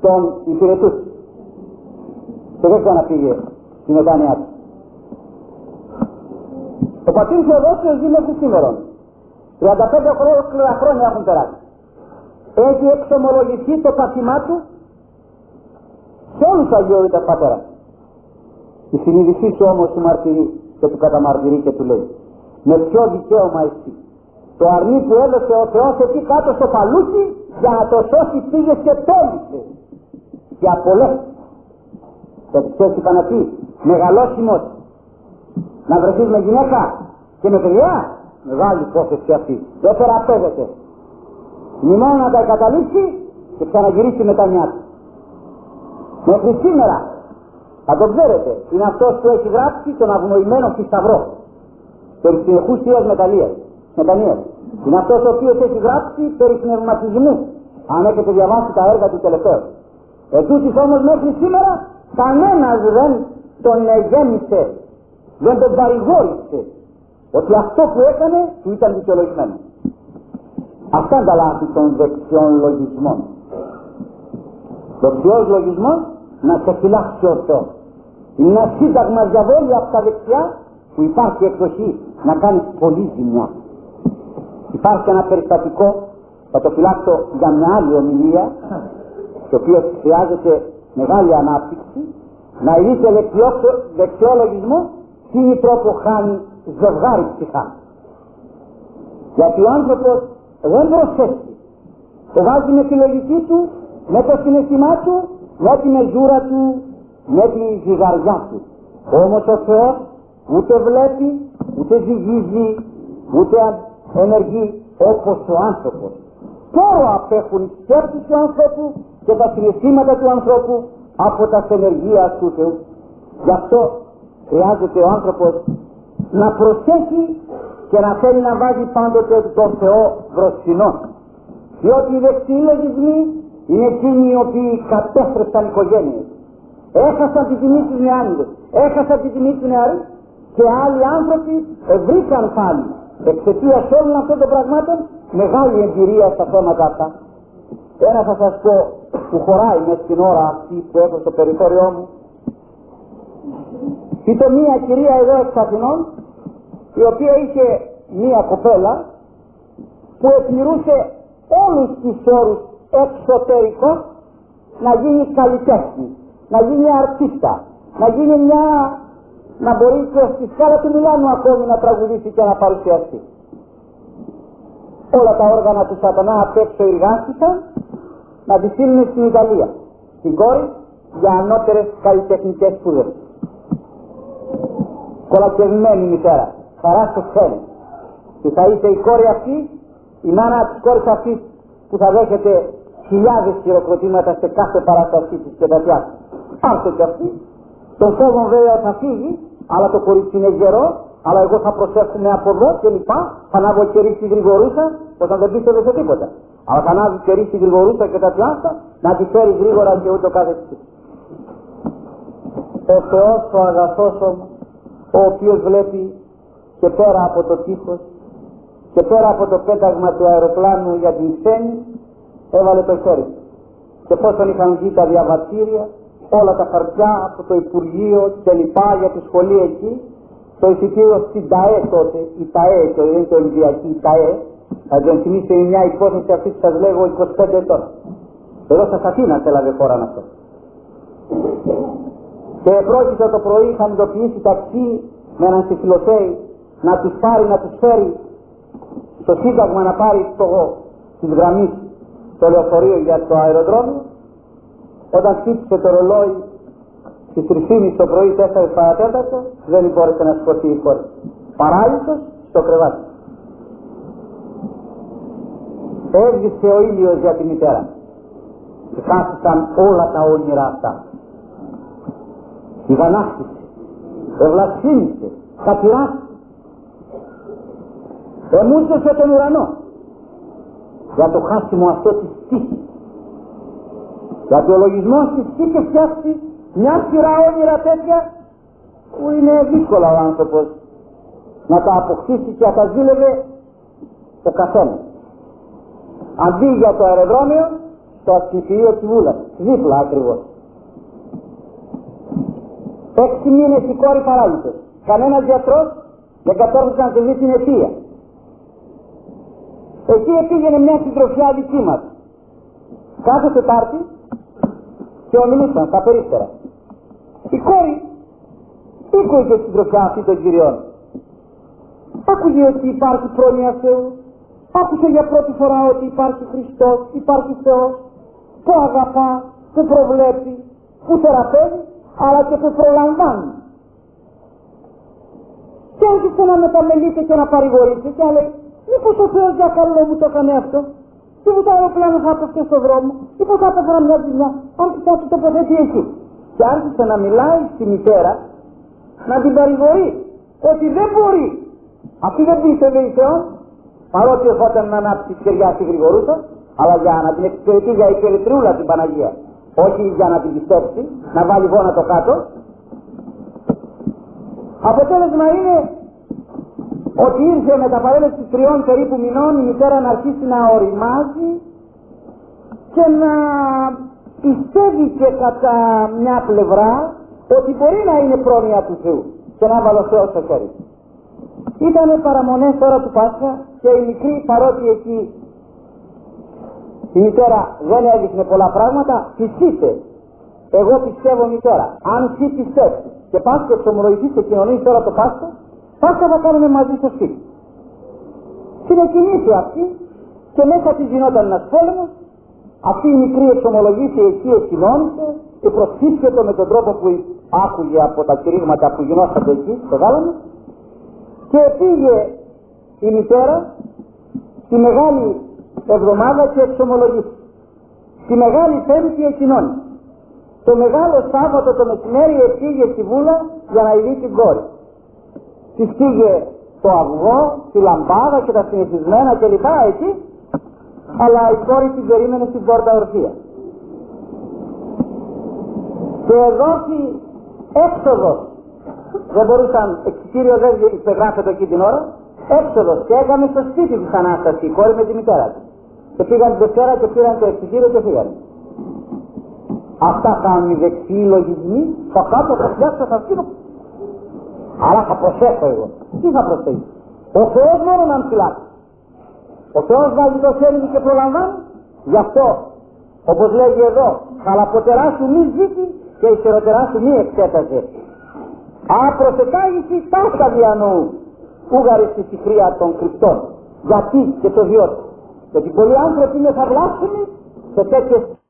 τον υπηρετούσε. Και δεν ξαναπήγε στη μετάνοιά του. Ο πατήρ Θεοδόσιος ζει μέχρι σήμερα. 35 χρόνια έχουν περάσει. Έχει εξομολογηθεί το πάθημά του σε όλους τους αγιορείτες πατέρας. Η συνείδησή σου όμως του μαρτυρεί και του καταμαρτυρεί και του λέει: με ποιο δικαίωμα εσύ, το αρνί που έδωσε ο Θεός εκεί κάτω στο παλούκι για να το σώσει, πήγες και πέλησε και απολέσεις. Γιατί ξέρεις είπα να πει μεγαλώσιμος να βρεθείς με γυναίκα και με παιδιά, μεγάλη υπόθεση αυτή, δεν θεραπεύεται. Μηνών να τα εγκαταλείψει και ξαναγυρίσει με τα νιάτα. Μέχρι σήμερα, θα το ξέρετε, είναι αυτός που έχει γράψει τον αυγνοημένο θησαυρό περί συνεχούσιας μετανοίας. Είναι αυτός ο οποίος έχει γράψει περί πνευματισμού, αν έχετε διαβάσει τα έργα του τελευταίου. Ετούτοις όμως μέχρι σήμερα κανένας δεν τον εγέννησε, δεν τον παρηγόρησε ότι αυτό που έκανε του ήταν δικαιολογημένο. Αυτά είναι τα λάθη των δεξιών λογισμών. Δεξιός λογισμός να σε φυλάξει ο Θεός. Είναι ένα σύνταγμα διαβόλου από τα δεξιά που υπάρχει εκδοχή να κάνεις πολλή ζημιά. Υπάρχει ένα περιστατικό, θα το φυλάξω για μια άλλη ομιλία, το οποίο χρειάζεται μεγάλη ανάπτυξη, να ειδείτε δεξιό λογισμό τι τρόπο χάνει ζευγάρι ψυχά. Γιατί ο άνθρωπος δεν προσέχει, το βάζει με τη λογική του, με το συναισθημά του, με την εζούρα του, με τη ζυγαριά του. Όμως ο Θεός ούτε βλέπει, ούτε ζυγίζει, ούτε ενεργεί όπως ο άνθρωπος. Τώρα απέχουν οι σκέψεις του ανθρώπου και τα συναισθήματα του ανθρώπου από τα ενεργεία του Θεού. Γι' αυτό χρειάζεται ο άνθρωπος να προσέχει και να θέλει να βάζει πάντοτε τον Θεό μπροστινό. Διότι οι δεξιοί λογισμοί είναι εκείνοι οι οποίοι κατέστρεψαν οικογένειες. Έχασαν τη τιμή του νεάνιδες, έχασαν τη τιμή του νεαρού και άλλοι άνθρωποι βρήκαν πάλι εξαιτίας όλων αυτών των πραγμάτων μεγάλη εμπειρία στα θέματα αυτά. Ένα θα σας πω που χωράει με την ώρα αυτή που έχω στο περιθώριό μου. Ήταν μία κυρία εδώ εξ Αθηνών, η οποία είχε μία κοπέλα που εκπληρούσε όλους τους όρους εξωτερικώς να γίνει καλλιτέχνη, να γίνει αρτίστα, να γίνει μια, να μπορεί και στη σκάλα του Μιλάνου ακόμη να τραγουδήσει και να παρουσιαστεί. Όλα τα όργανα του σατανά απ' έξω εργάστηκαν να τη στείλουν στην Ιταλία, στην κόρη, για ανώτερες καλλιτεχνικές σπουδές. Κολακευμένη μητέρα, χαρά στο χέρι. Και θα είσαι η κόρη αυτή, η μάνα της κόρης αυτής που θα δέχεται χιλιάδες χειροκροτήματα σε κάθε παράστασή της και παιδιά. Άρθω κι αυτή, τον φόβο βέβαια θα φύγει, αλλά το κορίτσι είναι γερό, αλλά εγώ θα προσέχουμε από εδώ και λοιπά, θα ανάβω κερί στη Γρηγορούσα, όταν δεν πίστευε σε τίποτα. Αλλά θα ανάβει κερί στη Γρηγορούσα και τα πιάστα, να τη φέρει γρήγορα και ούτω καθεξής. Ο Θεός ο αγαθός όμως, ο οποίος βλέπει και πέρα από το τείχος και πέρα από το πέταγμα του αεροπλάνου για την ξένη, έβαλε το χέρι του. Και πόσον είχαν βγει τα διαβατήρια, όλα τα χαρτιά από το Υπουργείο και λοιπά για τη σχολή εκεί, το εισιτήριο στην ΤΑΕ τότε, η ΤΑΕ, το δεν είναι το Ολυμπιακή, η ΤΑΕ, θα την θυμίστε μια υπόθεση αυτή που σας λέγω 25 ετών. Εδώ σας Αθήνας έλαβε χώρα αυτό. Και πρόκειται το πρωί είχαν ειδοποιήσει ταξί με έναν συμφιλωτέη να τους πάρει, να τους φέρει στο Σύνταγμα, να πάρει τη γραμμή το λεωφορείο για το αεροδρόμιο. Όταν χτύπησε το ρολόι στις 3:30 το πρωί, 4 παρά 4, δεν μπόρεσε να σηκωθεί η κόρη. Παράλυσος στο κρεβάτι. Έβγησε ο ήλιος για τη μητέρα και χάθηκαν όλα τα όνειρα αυτά. Υδανάχτησε, ευλασύνησε, κατηράστηκε, εμούτσεσε τον ουρανό για το χάσιμο αυτό της ψυχής. Γιατί ο λογισμός της είχε φτιάξει μια σειρά όνειρα τέτοια που είναι δύσκολα ο άνθρωπος να τα αποκτήσει και να τα ζήλευε ο καθένας. Αντί για το αεροδρόμιο, το ασκητήριο της Βούλας, δίπλα ακριβώς. 6 μήνες η κόρη παράλυσε. Κανένας γιατρός δεν κατόρθωσε να τη δει την αιτία. εκεί επήγαινε μια συντροφιά δική μας. Κάθε Τετάρτη και ομιλούσαν στα περίστερα. Η κόρη ήκουγε τη συντροφιά αυτή των κυριών. Άκουγε ότι υπάρχει πρόνοια Θεού. Άκουσε για πρώτη φορά ότι υπάρχει Χριστός, υπάρχει Θεός που αγαπά, που προβλέπει, που θεραπεύει, αλλά και που προλαμβάνει. Και άρχισε να μεταμελείται και να παρηγορείται και να λέει, μήπως ο Θεός για καλό μου το έκανε αυτό, μήπως το αεροπλάνο θα έπεφτε στον δρόμο, μήπως θα έπεφερα μια δουλειά, άρχισε να το τοποθετεί εκεί. Και άρχισε να μιλάει στη μητέρα, να την παρηγορεί, ότι δεν μπορεί. Αυτή δεν πίστευε η Θεό, παρότι ερχόταν να ανάψει τη χεριά αυτή γρηγορούσα, αλλά για να την εξυπηρετεί για υπερτριούλα την Παναγία. Όχι για να την πιστέψει, να βάλει γόνατο κάτω. Αποτέλεσμα είναι ότι ήρθε με τα παρέλευση 3 περίπου μηνών η μητέρα να αρχίσει να οριμάζει και να πιστεύει και κατά μια πλευρά ότι μπορεί να είναι πρόνοια του Θεού και να βάλω Θεό στο χέρι. Ήτανε παραμονές τώρα του Πάσχα και η μικρή, παρότι εκεί η μητέρα δεν έδειχνε πολλά πράγματα, φυσείται. Εγώ πιστεύω, μητέρα, αν εσύ πιστεύεις και πας και εξομολογηθείς και κοινωνείς τώρα το Πάσχα, Πάσχα θα κάνουμε μαζί στο σπίτι. Συνεκινήθηκε αυτή και μέσα της γινόταν ένας πόλεμος. Αυτή η μικρή εξομολογήθηκε εκεί, εκκοινώνησε και προσφύθηκε το με τον τρόπο που άκουγε από τα κηρύγματα που γινόταν εκεί στο Γάλανο. Και πήγε η μητέρα τη Μεγάλη Εβδομάδα και εξομολογήθηκε. Τη Μεγάλη Πέμπτη εκκοινώνησε. Το Μεγάλο Σάββατο το μεσημέρι πήγε στη βούλα για να ειδεί την κόρη. Τη πήγε το αυγό, τη λαμπάδα και τα συνηθισμένα κλπ. Εκεί, αλλά η κόρη την περίμενε στην πόρτα ορθία. Και δόθη έξοδος. Δεν μπορούσαν, εξυπήριο δεν υπεγράφεται εκεί την ώρα, έξοδος και έκαμε στο σπίτι της Ανάσταση η κόρη με τη μητέρα της. Και πήγαν την Δευτέρα και πήραν το εξυπήριο και φύγανε. Αυτά κάνουν οι δεξιοί λογισμοί, θα κάτω θα φτιάξω, θα φτύνω. Αλλά θα προσέχω εγώ. Τι θα προσέχω? Ο Θεός μόνο να φυλάξει. Ο Θεός βάζει το χέρι του και προλαμβάνει. Γι' αυτό, όπως λέγει εδώ, χαλαποτερά σου μη ζήτη και η χεροτερά σου μη εξέταζε. Απροσεκάγηση τάστα διανοού, ούγαρε στη συχρία των Χριστών. Γιατί και το διότι. Γιατί πολλοί άνθρωποι είναι θαυλάσσιμοι σε τέτοιες